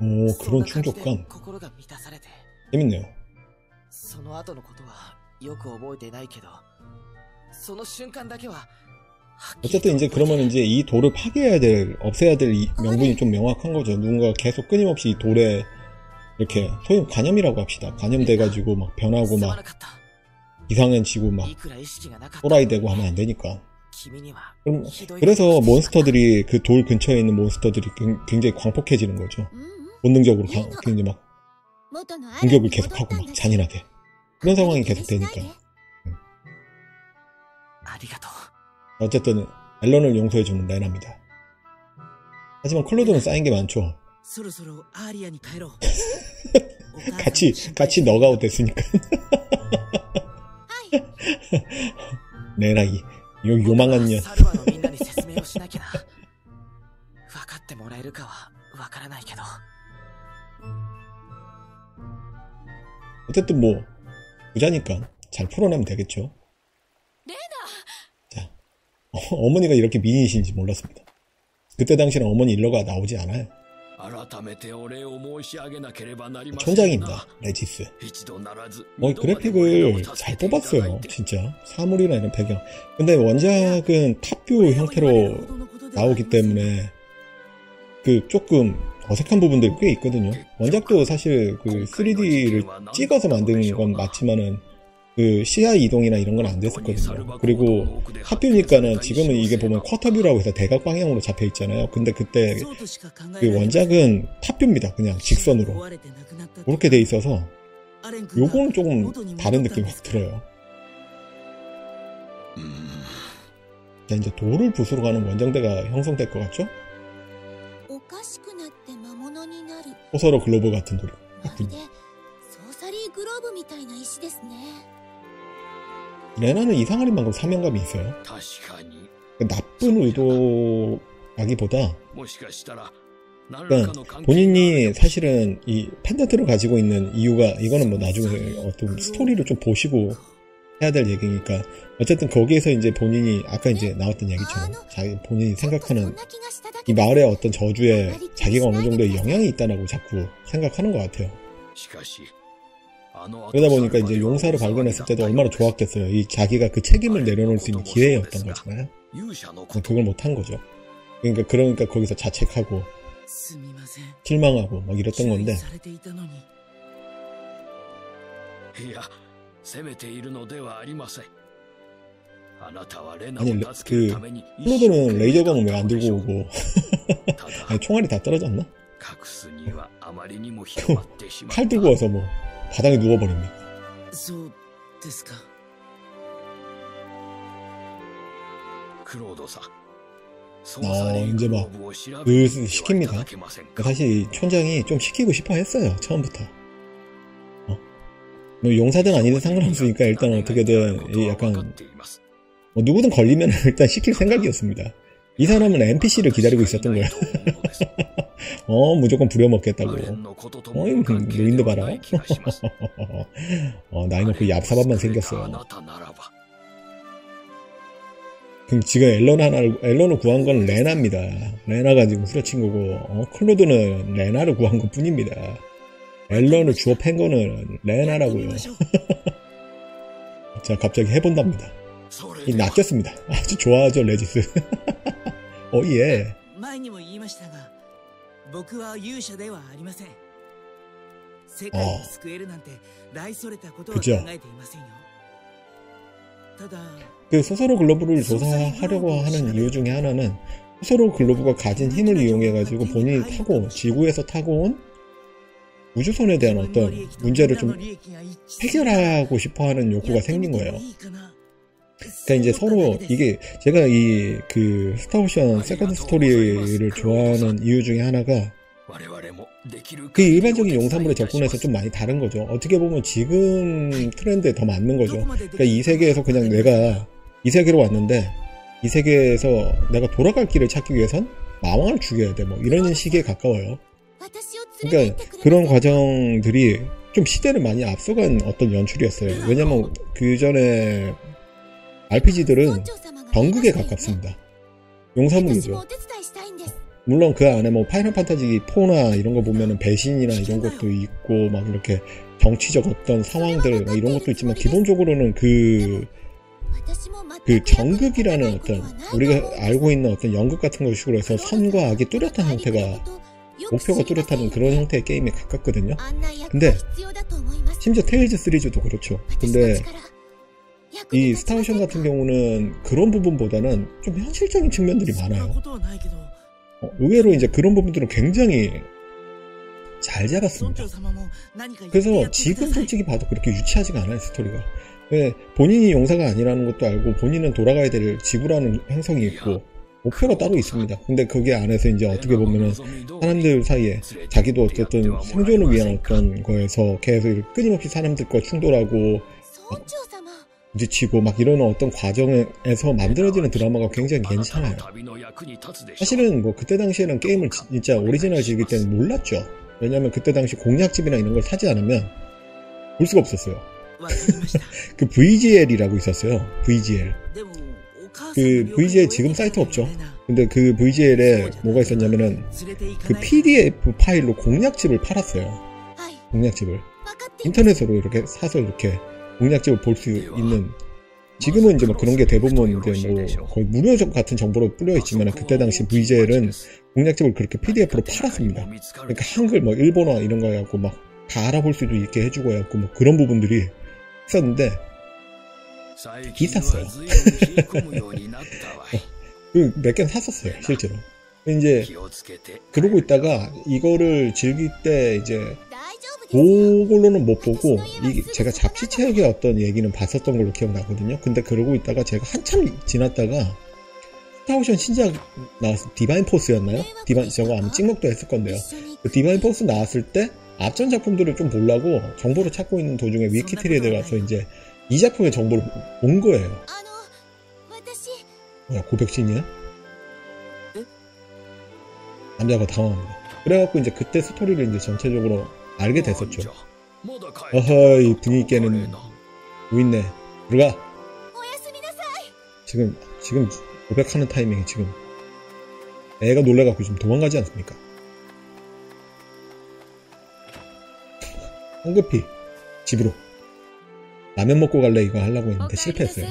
오, 그런 충족감. 재밌네요. 어쨌든 이제 그러면 이제 이 돌을 파괴해야 될, 없애야 될 명분이 좀 명확한 거죠. 누군가 계속 끊임없이 이 돌에 이렇게 소위 간염이라고 합시다. 간염돼가지고 막 변하고 막 이상해지고 막 또라이 되고 하면 안 되니까. 그럼 그래서 몬스터들이 그 돌 근처에 있는 몬스터들이 굉장히 광폭해지는 거죠. 본능적으로 굉장히 막 공격을 계속하고 막 잔인하게 그런 상황이 계속 되니까. 어쨌든 앨런을 용서해주는 레나입니다. 하지만 클로드는 쌓인 게 많죠. 같이 너가웃 됐으니까. 레나 이 요망한 년. 어쨌든 뭐 부자니까 잘 풀어내면 되겠죠. 자, 어머니가 이렇게 미인이신지 몰랐습니다. 그때 당시는 어머니 일러가 나오지 않아요. 천장입니다. 레지스. 그래픽을 잘 뽑았어요. 진짜 사물이나 이런 배경. 근데 원작은 탑뷰 형태로 나오기 때문에 그 조금 어색한 부분들이 꽤 있거든요. 원작도 사실 그 3D를 찍어서 만든 건 맞지만은 그 시야 이동이나 이런 건 안 됐었거든요. 그리고 핫뷰니까는 지금은 이게 보면 쿼터뷰라고 해서 대각 방향으로 잡혀 있잖아요. 근데 그때 그 원작은 탑뷰입니다. 그냥 직선으로 이렇게 돼 있어서 요거는 조금 다른 느낌이 확 들어요. 자, 이제 돌을 부수러 가는 원정대가 형성될 것 같죠? 호서로 글로브 같은 돌. 레나는 이상하린 만큼 사명감이 있어요. 나쁜 의도라기보다 그러니까 본인이 사실은 이 펜던트를 가지고 있는 이유가, 이거는 뭐 나중에 어떤 스토리를 좀 보시고 해야 될 얘기니까, 어쨌든 거기에서 이제 본인이 아까 이제 나왔던 얘기처럼 자기 본인이 생각하는 이 마을의 어떤 저주에 자기가 어느 정도의 영향이 있다라고 자꾸 생각하는 것 같아요. 그러다 보니까 이제 용사를 발견했을 때도 얼마나 좋았겠어요. 이 자기가 그 책임을 내려놓을 수 있는 기회였던 거잖아요. 그걸 못한 거죠. 그러니까 거기서 자책하고 실망하고 막 이랬던 건데. 아니, 클로드는 레이저건을 왜 안 들고 오고. 아니, 총알이 다 떨어졌나? 칼 들고 와서 뭐 바닥에 누워버립니다. 이제 막 시킵니다. 사실 촌장이 좀 시키고 싶어 했어요. 처음부터. 뭐 용사든 아니든 상관없으니까 일단 어떻게든 약간 뭐 누구든 걸리면 일단 시킬 생각이었습니다. 이 사람은 NPC를 기다리고 있었던 거야. 무조건 부려먹겠다고. 이거 노인도 봐라. 나이 먹고 얍삽한만 생겼어. 그럼 지금 앨런을 구한 건 레나입니다. 레나가 지금 후려친 거고, 클로드는 레나를 구한 것 뿐입니다. 앨런을 주워 팬 거는 레나라고요. 자, 갑자기 해본답니다. 낚였습니다. 아주 좋아하죠, 레지스. おいえ。前にも言いましたが、僕は勇者ではありません。世界を救えるなんて大それたことは考えていませんよ。ただ、그 스스로 글로브를 조성하려고 하는 이유 중에 하나는 스스로 글로브가 가진 힘을 이용해 가지고 본인이 타고 지구에서 타고 온 우주선에 대한 어떤 문제를 좀 해결하고 싶어하는 욕구가 생긴 거예요. 그러니까 이제 서로 이게 제가 이 그 스타오션 세컨드 스토리를 좋아하는 이유 중에 하나가 그 일반적인 영상물에 접근해서 좀 많이 다른 거죠. 어떻게 보면 지금 트렌드에 더 맞는 거죠. 그러니까 이 세계에서 그냥 내가 이 세계로 왔는데 이 세계에서 내가 돌아갈 길을 찾기 위해선 마왕을 죽여야 돼. 뭐 이런 식에 가까워요. 그러니까 그런 과정들이 좀 시대를 많이 앞서간 어떤 연출이었어요. 왜냐면 그 전에 RPG들은 정극에 가깝습니다. 용사물이죠. 물론 그 안에 뭐 파이널 판타지 4나 이런 거 보면은 배신이나 이런 것도 있고 막 이렇게 정치적 어떤 상황들 막 이런 것도 있지만 기본적으로는 그 정극이라는 어떤 우리가 알고 있는 어떤 연극 같은 것식으로 해서 선과 악이 뚜렷한 형태가 목표가 뚜렷한 그런 형태의 게임에 가깝거든요. 근데 심지어 테일즈 시리즈도 그렇죠. 근데 이 스타오션 같은 경우는 그런 부분보다는 좀 현실적인 측면들이 많아요. 의외로 이제 그런 부분들은 굉장히 잘 잡았습니다. 그래서 지금 솔직히 봐도 그렇게 유치하지가 않아요, 스토리가. 왜 본인이 용사가 아니라는 것도 알고 본인은 돌아가야 될 지구라는 행성이 있고 목표가 따로 있습니다. 근데 거기 안에서 이제 어떻게 보면은 사람들 사이에 자기도 어쨌든 생존을 위한 어떤 거에서 계속 끊임없이 사람들과 충돌하고 부딪히고 막 이런 어떤 과정에서 만들어지는 드라마가 굉장히 괜찮아요. 사실은 뭐 그때 당시에는 게임을 진짜 오리지널 즐길 때는 몰랐죠. 왜냐면 그때 당시 공략집이나 이런 걸 사지 않으면 볼 수가 없었어요. 그 VGL이라고 있었어요. VGL. 그 VGL 지금 사이트 없죠. 근데 그 VGL에 뭐가 있었냐면은 그 PDF 파일로 공략집을 팔았어요. 공략집을 인터넷으로 이렇게 사서 이렇게 공략집을 볼 수 있는. 지금은 이제 뭐 그런 게 대부분 이제 뭐 거의 무료 같은 정보로 뿌려 있지만 그때 당시 VGL은 공략집을 그렇게 PDF로 팔았습니다. 그러니까 한글 뭐 일본어 이런 거 해갖고 막 다 알아볼 수도 있게 해주고 해갖고 뭐 그런 부분들이 있었는데 비쌌어요. 몇 개는 샀었어요, 실제로. 이제 그러고 있다가 이거를 즐길 때 이제 그걸로는 못 보고 제가 잡지책의 어떤 얘기는 봤었던 걸로 기억나거든요. 근데 그러고 있다가 제가 한참 지났다가 스타오션 신작 나왔을 디바인 포스였나요? 저거 아마 찍먹도 했을 건데요. 그 디바인 포스 나왔을 때 앞전 작품들을 좀 보려고 정보를 찾고 있는 도중에 위키트리에 들어가서 이제 이 작품의 정보를 본 거예요. 뭐야, 고백신이야? 남자가 당황합니다. 그래갖고 이제 그때 스토리를 이제 전체적으로 알게 됐었죠. 어허이, 분위기 깨는 우인네. 들어가. 지금 고백하는 타이밍에 지금 애가 놀래갖고 지금 도망가지 않습니까? 황급히 집으로 라면 먹고 갈래 이거 하려고 했는데 실패했어요.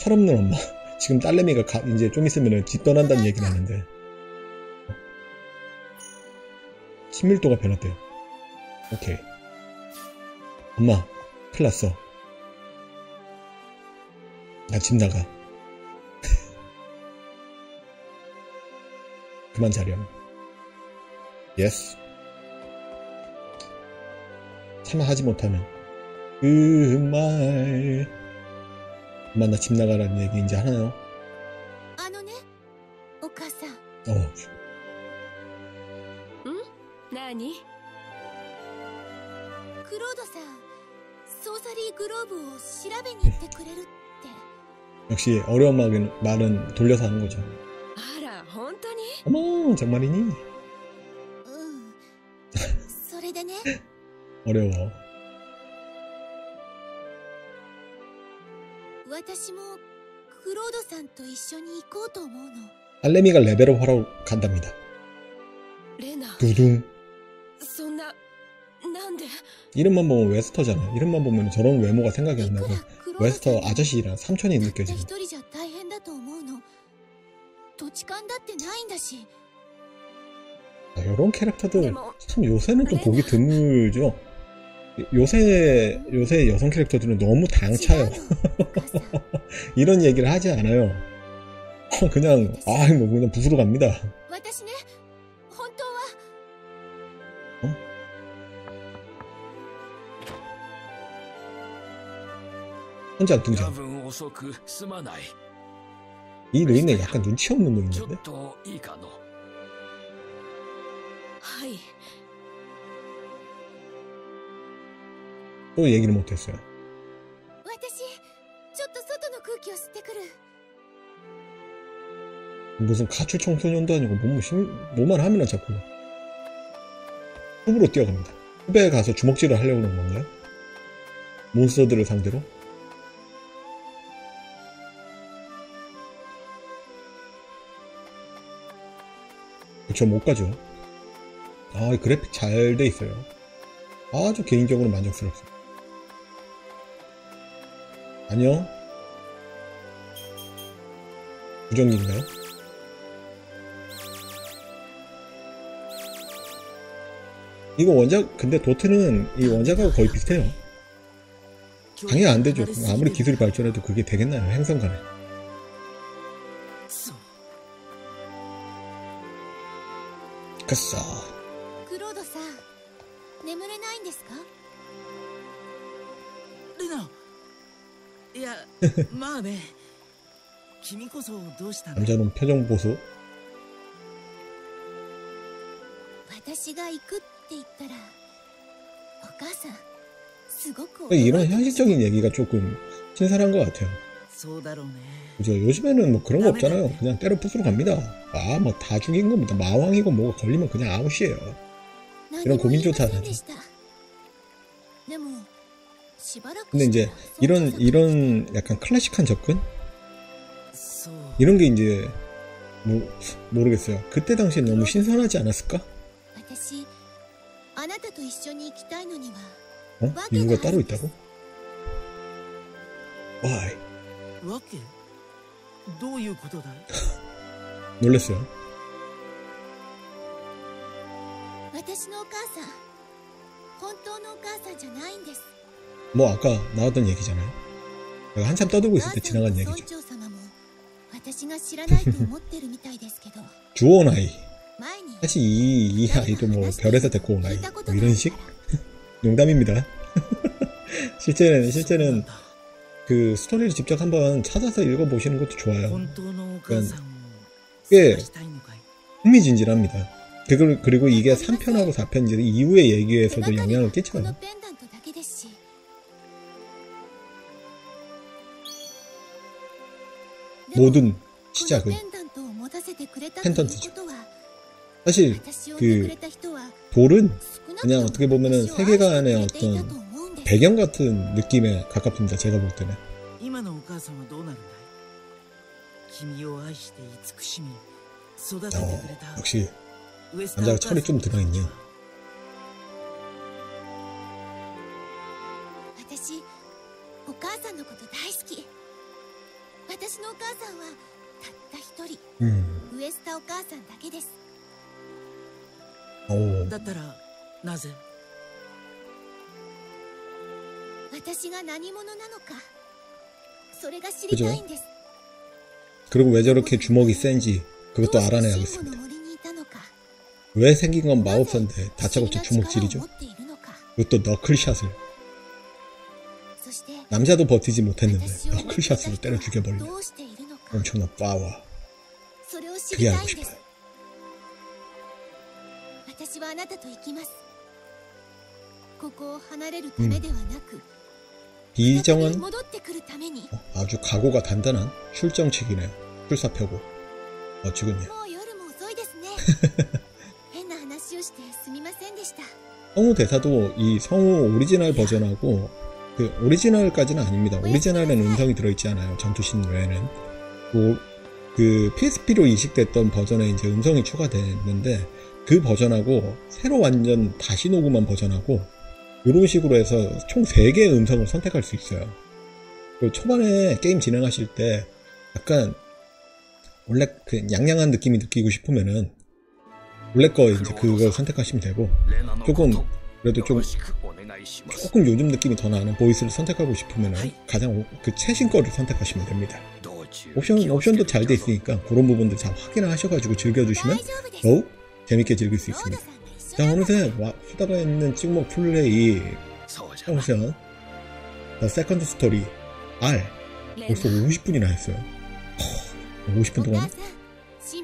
철없는 엄마. 지금 딸내미가 이제 좀 있으면 집 떠난다는 얘기를 하는데 친밀도가 변했대요. 오케이. 엄마, 큰일 났어. 나 집 나가. 그만 자렴. 예스. 차마 하지 못하면 그 말. 엄마, 나 집 나가라는 얘기 이제 하나요? 역시 어려운 말은 돌려서 하는 거죠. 어머, 정말이니? 어려워. 딸내미가 레벨업 하러 간답니다. 두둥. 이름만 보면 웨스터잖아. 이름만 보면 저런 외모가 생각이 안 나고 웨스터 아저씨랑 삼촌이 느껴지는. 土地勘だってないんだし. 이런 캐릭터들 참 요새는 좀 보기 드물죠. 요새 여성 캐릭터들은 너무 당차요. 이런 얘기를 하지 않아요. 그냥 뭐 그냥 부수러 갑니다. 어? 혼자 등장. 이 노인네 약간 눈치 없는 노인인데. 또 얘기를 못했어요. 무슨 가출 청소년도 아니고 뭐만 하면 자꾸 숲으로 뛰어갑니다. 숲에 가서 주먹질을 하려고 그런 건가요? 몬스터들을 상대로? 그쵸, 못 가죠. 아, 그래픽 잘 돼 있어요. 아주 개인적으로 만족스럽습니다. 아니요. 부정기인가요? 이거 원작, 근데 도트는 이 원작하고 거의 비슷해요. 당연히 안 되죠. 아무리 기술이 발전해도 그게 되겠나요? 행성 간에. 갔어. 남자는 표정 보소. 이런 현실적인 얘기가 조금 신선한 것 같아요. 그죠? 요즘에는 뭐 그런 거 없잖아요. 그냥 때려 부수러 갑니다. 뭐 다 죽인 겁니다. 마왕이고 뭐가 걸리면 그냥 아웃이에요. 이런 고민조차 안 하죠. 근데 이제 이런 약간 클래식한 접근? 이런 게 이제 뭐 모르겠어요. 그때 당시에 너무 신선하지 않았을까? 어? 이유가 따로 있다고? Why? 놀랬어요. 뭐 아까 나왔던 얘기잖아요. 내가 한참 떠들고 있을 때 지나간 얘기죠. 주온 아이. 사실 이 아이도 뭐 별에서 데리고 온 아이. 뭐 이런 식? 농담입니다. 실제는 그 스토리를 직접 한번 찾아서 읽어보시는 것도 좋아요. 그러니까 꽤 흥미진진합니다. 그리고 이게 3편하고 4편 이후의 얘기에서도 영향을 끼쳐요. 모든 시작은 펜던트죠. 사실 그 볼은 그냥 어떻게 보면은 세계관의 어떤 배경 같은 느낌에 가깝습니다. 제가 볼 때는. 역시 남자가 철이 좀 들어있네요. 그죠? 그리고 왜 저렇게 주먹이 센지 그것도 알아내야겠습니다. 왜 생긴 건 마법사인데 다짜고짜 주먹질이죠? 그것도 너클샷을. 남자도 버티지 못했는데 너클샷으로 때려 죽여버리네. 엄청난 파워. 그게 알고 싶어요. 이정은 아주 각오가 단단한 출정책이네요. 출사표고. 어찌군요. 성우 대사도 이 성우 오리지널 버전하고 그 오리지널까지는 아닙니다. 오리지널에는 음성이 들어있지 않아요. 전투신 외에는. 그 PSP로 이식됐던 버전에 이제 음성이 추가됐는데 그 버전하고 새로 완전 다시 녹음한 버전하고 이런 식으로 해서 총 3개의 음성을 선택할 수 있어요. 초반에 게임 진행하실 때 약간 원래 그 양양한 느낌이 느끼고 싶으면은 원래 거 이제 그걸 선택하시면 되고, 조금 그래도 조금 요즘 느낌이 더 나는 보이스를 선택하고 싶으면은 가장 그 최신 거를 선택하시면 됩니다. 옵션도 잘 돼 있으니까 그런 부분들 잘 확인을 하셔가지고 즐겨주시면 더욱 재밌게 즐길 수 있습니다. 자, 어느새 후다가 있는 찍먹 플레이 스타 오션 더 세컨드 스토리 R 벌써 50분이나 했어요. 50분 동안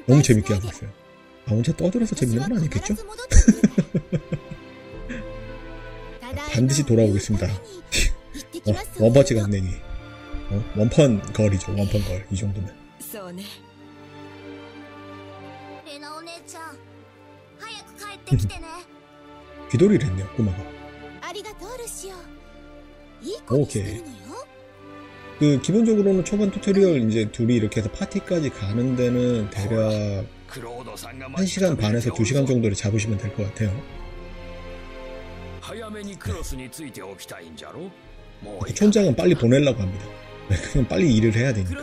너무 재밌게 하고 있어요. 아, 혼자 떠들어서 재밌는 건 아니겠죠? 반드시 돌아오겠습니다. 원펀치가 안 되니. 원펀 걸이죠. 원펀 걸. 이 정도면. 귀돌이를 했네요, 꼬마가. 오케이. 그 기본적으로는 초반 튜토리얼 이제 둘이 이렇게 해서 파티까지 가는 데는 대략 1시간 반에서 2시간 정도를 잡으시면 될 것 같아요. 네. 촌장은 빨리 보내려고 합니다. 네, 그냥 빨리 일을 해야 되니까.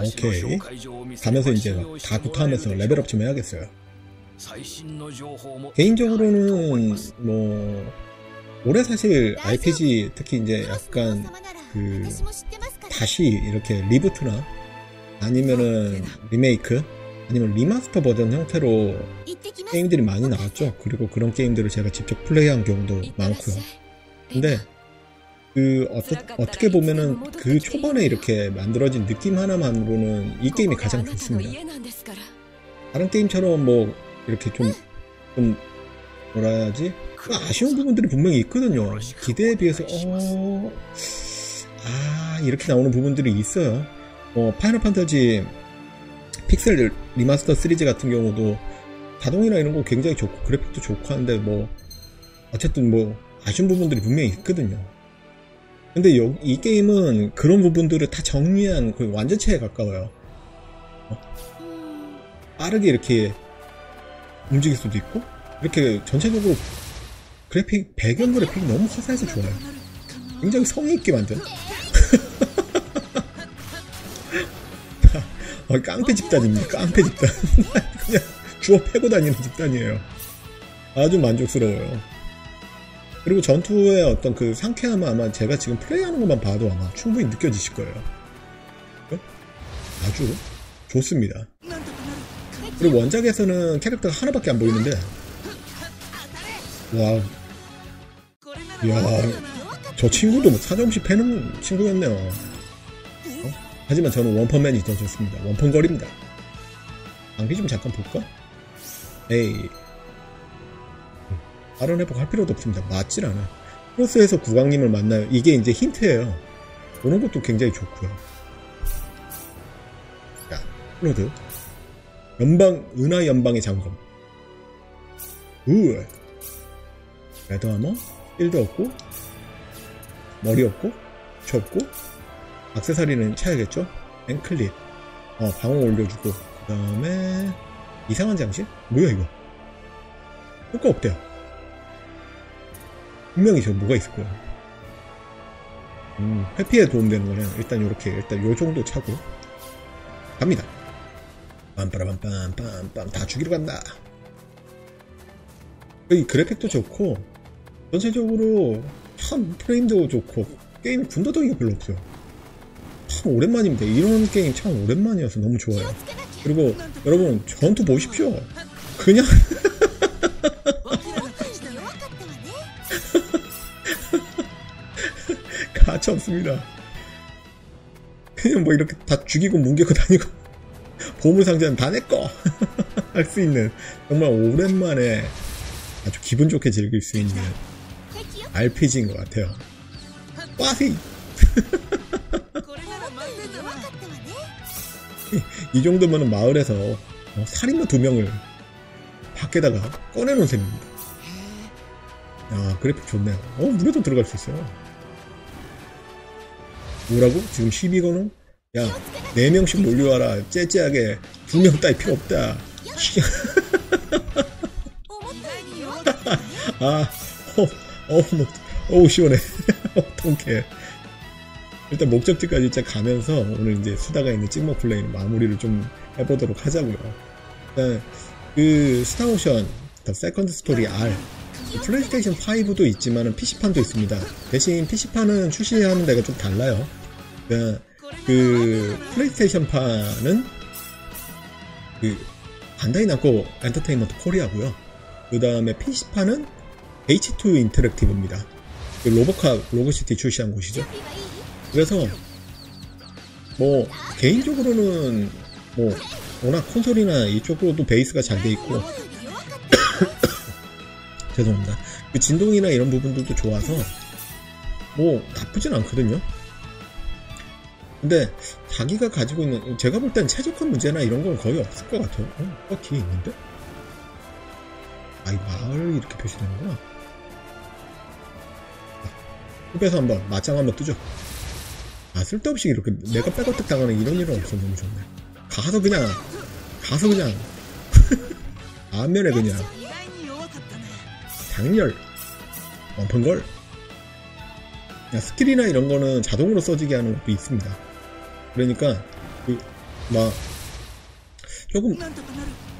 오케이. 가면서 이제 다 구타하면서 레벨업 좀 해야겠어요. 개인적으로는 뭐 올해 사실 RPG 특히 이제 약간 그 다시 이렇게 리부트나 아니면은 리메이크 아니면 리마스터 버전 형태로 게임들이 많이 나왔죠. 그리고 그런 게임들을 제가 직접 플레이한 경우도 많고요. 근데 그 어떻게 보면은 그 초반에 이렇게 만들어진 느낌 하나만으로는 이 게임이 가장 좋습니다. 다른 게임처럼 뭐 이렇게 좀 뭐라 해야지, 아쉬운 부분들이 분명히 있거든요. 기대에 비해서 이렇게 나오는 부분들이 있어요. 파이널 판타지 픽셀 리마스터 시리즈 같은 경우도 가동이나 이런 거 굉장히 좋고 그래픽도 좋고 한데 뭐 어쨌든 뭐 아쉬운 부분들이 분명히 있거든요. 근데 이 게임은 그런 부분들을 다 정리한 거의 완전체에 가까워요. 빠르게 이렇게 움직일 수도 있고, 이렇게 전체적으로 그래픽, 배경 그래픽이 너무 화사해서 좋아요. 굉장히 성의 있게 만든. 깡패 집단입니다. 깡패 집단. 그냥 주워 패고 다니는 집단이에요. 아주 만족스러워요. 그리고 전투의 어떤 그 상쾌함은 아마 제가 지금 플레이하는 것만 봐도 아마 충분히 느껴지실 거예요. 아주 좋습니다. 그리고 원작에서는 캐릭터가 하나밖에 안 보이는데, 와우, 이야, 저 친구도 사정없이 패는 친구였네요. 하지만 저는 원펀맨이 더 좋습니다. 원펀걸입니다. 안개 좀 잠깐 볼까? 에이, 다른 회복 할 필요도 없습니다. 맞질 않아. 크로스에서 국왕님을 만나요. 이게 이제 힌트예요. 이런 것도 굉장히 좋고요. 자, 플로드. 연방, 은하 연방의 장검. 우울. 레드 아머, 필드 없고, 머리 없고, 접고, 악세사리는 차야겠죠? 앵클립. 방어 올려주고, 그 다음에, 이상한 장식? 뭐야, 이거? 효과 없대요. 분명히 저 뭐가 있을 거야. 회피에 도움되는 거는 일단 요렇게, 일단 요 정도 차고, 갑니다. 빰빠라빰빰빰빰 다 죽이러 간다. 이 그래픽도 좋고 전체적으로 참 프레임도 좋고 게임 군더더기가 별로 없어요. 참 오랜만입니다. 이런 게임 참 오랜만이어서 너무 좋아요. 그리고 여러분 전투 보십시오. 그냥 가차 없습니다. 그냥 뭐 이렇게 다 죽이고 뭉개고 다니고 보물상자는 다 내꺼! 할 수 있는, 정말 오랜만에 아주 기분 좋게 즐길 수 있는 RPG인 것 같아요. 빠세이! 이 정도면 마을에서 살인마 2명을 밖에다가 꺼내놓은 셈입니다. 아, 그래픽 좋네요. 물에도 들어갈 수 있어요. 뭐라고? 지금 12건은? 야, 4명씩 몰려와라. 째째하게 2명 따위 필요 없다. 시원해. 통쾌. 일단 목적지까지 일단 가면서 오늘 이제 수다가 있는 찍먹 플레이 마무리를 좀 해보도록 하자고요. 일단 그 스타오션 더 세컨드 스토리 R 플레이스테이션 5도 있지만은 PC판도 있습니다. 대신 PC판은 출시하는 데가 좀 달라요. 그러니까 그 플레이스테이션 판은 그 반다이 남코 엔터테인먼트 코리아고요. 그 다음에 PC판은 H2 인터랙티브입니다. 그 로보캅 로고시티 출시한 곳이죠. 그래서 뭐 개인적으로는 뭐 워낙 콘솔이나 이쪽으로도 베이스가 잘 돼 있고 죄송합니다. 그 진동이나 이런 부분들도 좋아서 뭐 나쁘진 않거든요. 근데 자기가 가지고 있는, 제가 볼 땐 최적화 문제나 이런 건 거의 없을 것 같아요. 어? 뒤에 있는데? 아, 이 마을 이렇게 표시되는구나. 흡에서 한번 맞짱 한번 뜨죠. 아, 쓸데없이 이렇게 내가 백어택 당하는 이런 일은 없어. 너무 좋네. 가서 그냥 안면에 그냥 장렬 원펀걸. 스킬이나 이런 거는 자동으로 써지게 하는 것도 있습니다. 그러니까 그 막 조금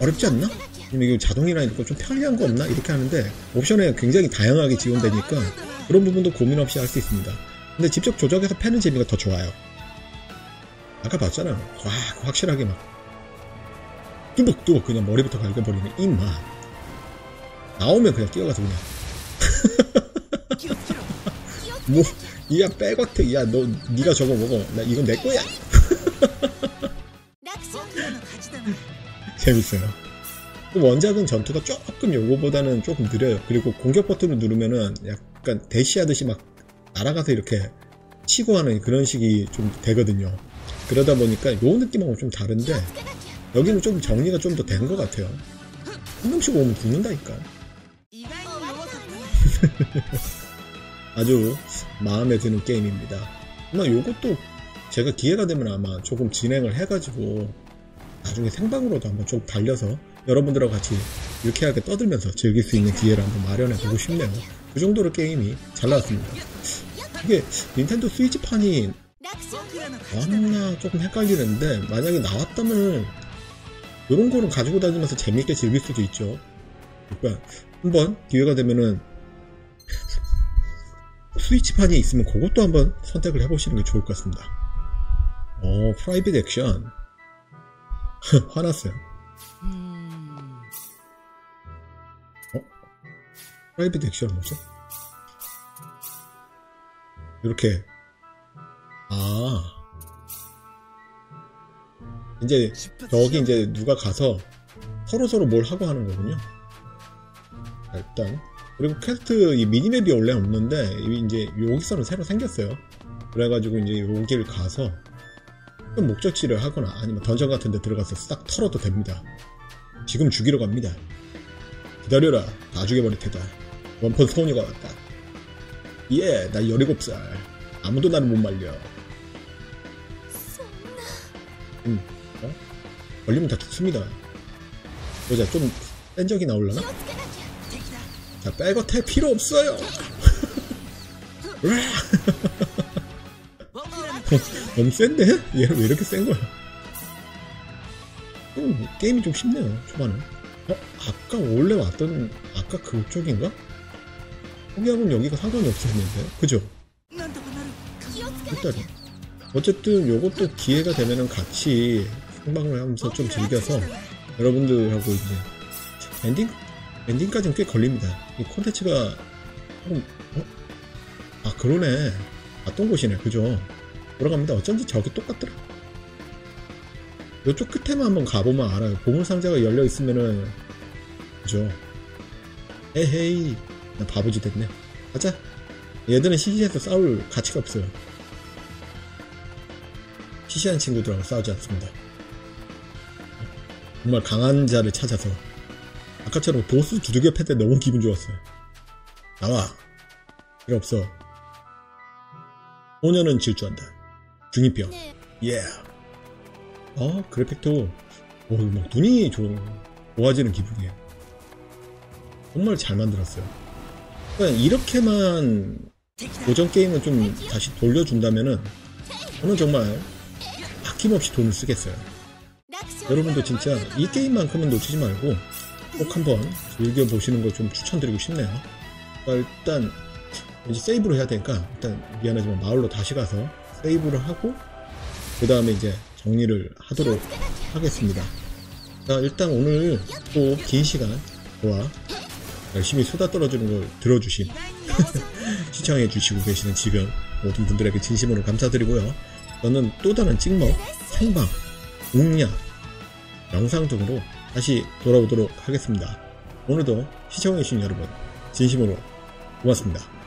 어렵지 않나? 이거 자동이나 이런 거 좀 편리한 거 없나? 이렇게 하는데 옵션에 굉장히 다양하게 지원되니까 그런 부분도 고민 없이 할 수 있습니다. 근데 직접 조작해서 패는 재미가 더 좋아요. 아까 봤잖아. 와, 확실하게 막 뚜벅뚜벅 그냥 머리부터 갈겨버리는 이 맛. 나오면 그냥 뛰어가서 그냥 뭐 야 백어택, 야 너 니가 저거 먹어, 나 이건 내 거야. 재밌어요. 원작은 전투가 조금 요거보다는 조금 느려요. 그리고 공격 버튼을 누르면은 약간 대시하듯이 막 날아가서 이렇게 치고 하는 그런 식이 좀 되거든요. 그러다 보니까 요 느낌하고 좀 다른데 여기는 좀 정리가 좀 더 된 것 같아요. 한 명씩 오면 죽는다니까. 아주 마음에 드는 게임입니다. 아마 요것도 제가 기회가 되면 아마 조금 진행을 해가지고 나중에 생방으로도 한번 조금 달려서 여러분들하고 같이 유쾌하게 떠들면서 즐길 수 있는 기회를 한번 마련해보고 싶네요. 그 정도로 게임이 잘 나왔습니다. 이게 닌텐도 스위치판이 나왔나 조금 헷갈리는데 만약에 나왔다면 이런 거를 가지고 다니면서 재미있게 즐길 수도 있죠. 그러니까 한번 기회가 되면은 스위치판이 있으면 그것도 한번 선택을 해보시는 게 좋을 것 같습니다. 어, 프라이빗 액션. 화났어요. 어? 프라이빗 액션 뭐죠? 이렇게. 아. 이제 저기 이제 누가 가서 서로서로 뭘 하고 하는 거군요. 일단. 그리고 퀘스트 이 미니맵이 원래 없는데 이제 여기서는 새로 생겼어요. 그래가지고 이제 여기를 가서 목적지를 하거나 아니면 던전 같은 데 들어가서 싹 털어도 됩니다. 지금 죽이러 갑니다. 기다려라, 다 죽여버릴 테다. 원펀 소녀가 왔다. 예, 나 17살. 아무도 나를 못 말려. 어? 걸리면 다 죽습니다. 보자, 좀 센 적이 나올라나? 자, 백어택 필요 없어요. 너무 센데? 얘는 왜 이렇게 센 거야? 게임이 좀 쉽네요, 초반은. 어? 아까 원래 왔던, 아까 그쪽인가? 포기하고는 여기가 상관이 없었는데, 그죠? 일단은. 어쨌든 요것도 기회가 되면은 같이 생방을 하면서 좀 즐겨서 여러분들하고 이제 엔딩까지는 꽤 걸립니다. 이 콘텐츠가 조금, 어? 아, 그러네. 왔던 곳이네. 그죠? 돌아갑니다. 어쩐지 저기 똑같더라. 요쪽 끝에만 한번 가보면 알아요. 보물상자가 열려있으면은, 그죠? 에헤이. 나 바보지 됐네. 가자. 얘들은 시시해서 싸울 가치가 없어요. 시시한 친구들하고 싸우지 않습니다. 정말 강한 자를 찾아서. 아까처럼 보스 두들겨 패때 너무 기분 좋았어요. 나와. 필요 없어. 소녀는 질주한다. 중2병. 예. 어, 그래픽도, 오, 막 눈이 좋아지는 기분이에요. 정말 잘 만들었어요. 그러니까 이렇게만 고전 게임을 좀 다시 돌려준다면은 저는 정말 아낌없이 돈을 쓰겠어요. 여러분도 진짜 이 게임만큼은 놓치지 말고 꼭 한번 즐겨보시는 걸 좀 추천드리고 싶네요. 일단 이제 세이브를 해야 되니까 일단 미안하지만 마을로 다시 가서 세이브를 하고 그 다음에 이제 정리를 하도록 하겠습니다. 자, 일단 오늘 또 긴 시간 저와 열심히 쏟아 떨어지는 걸 들어주신 시청해주시고 계시는 지금 모든 분들에게 진심으로 감사드리고요. 저는 또 다른 찍먹, 생방, 공략 영상 등으로 다시 돌아오도록 하겠습니다. 오늘도 시청해주신 여러분 진심으로 고맙습니다.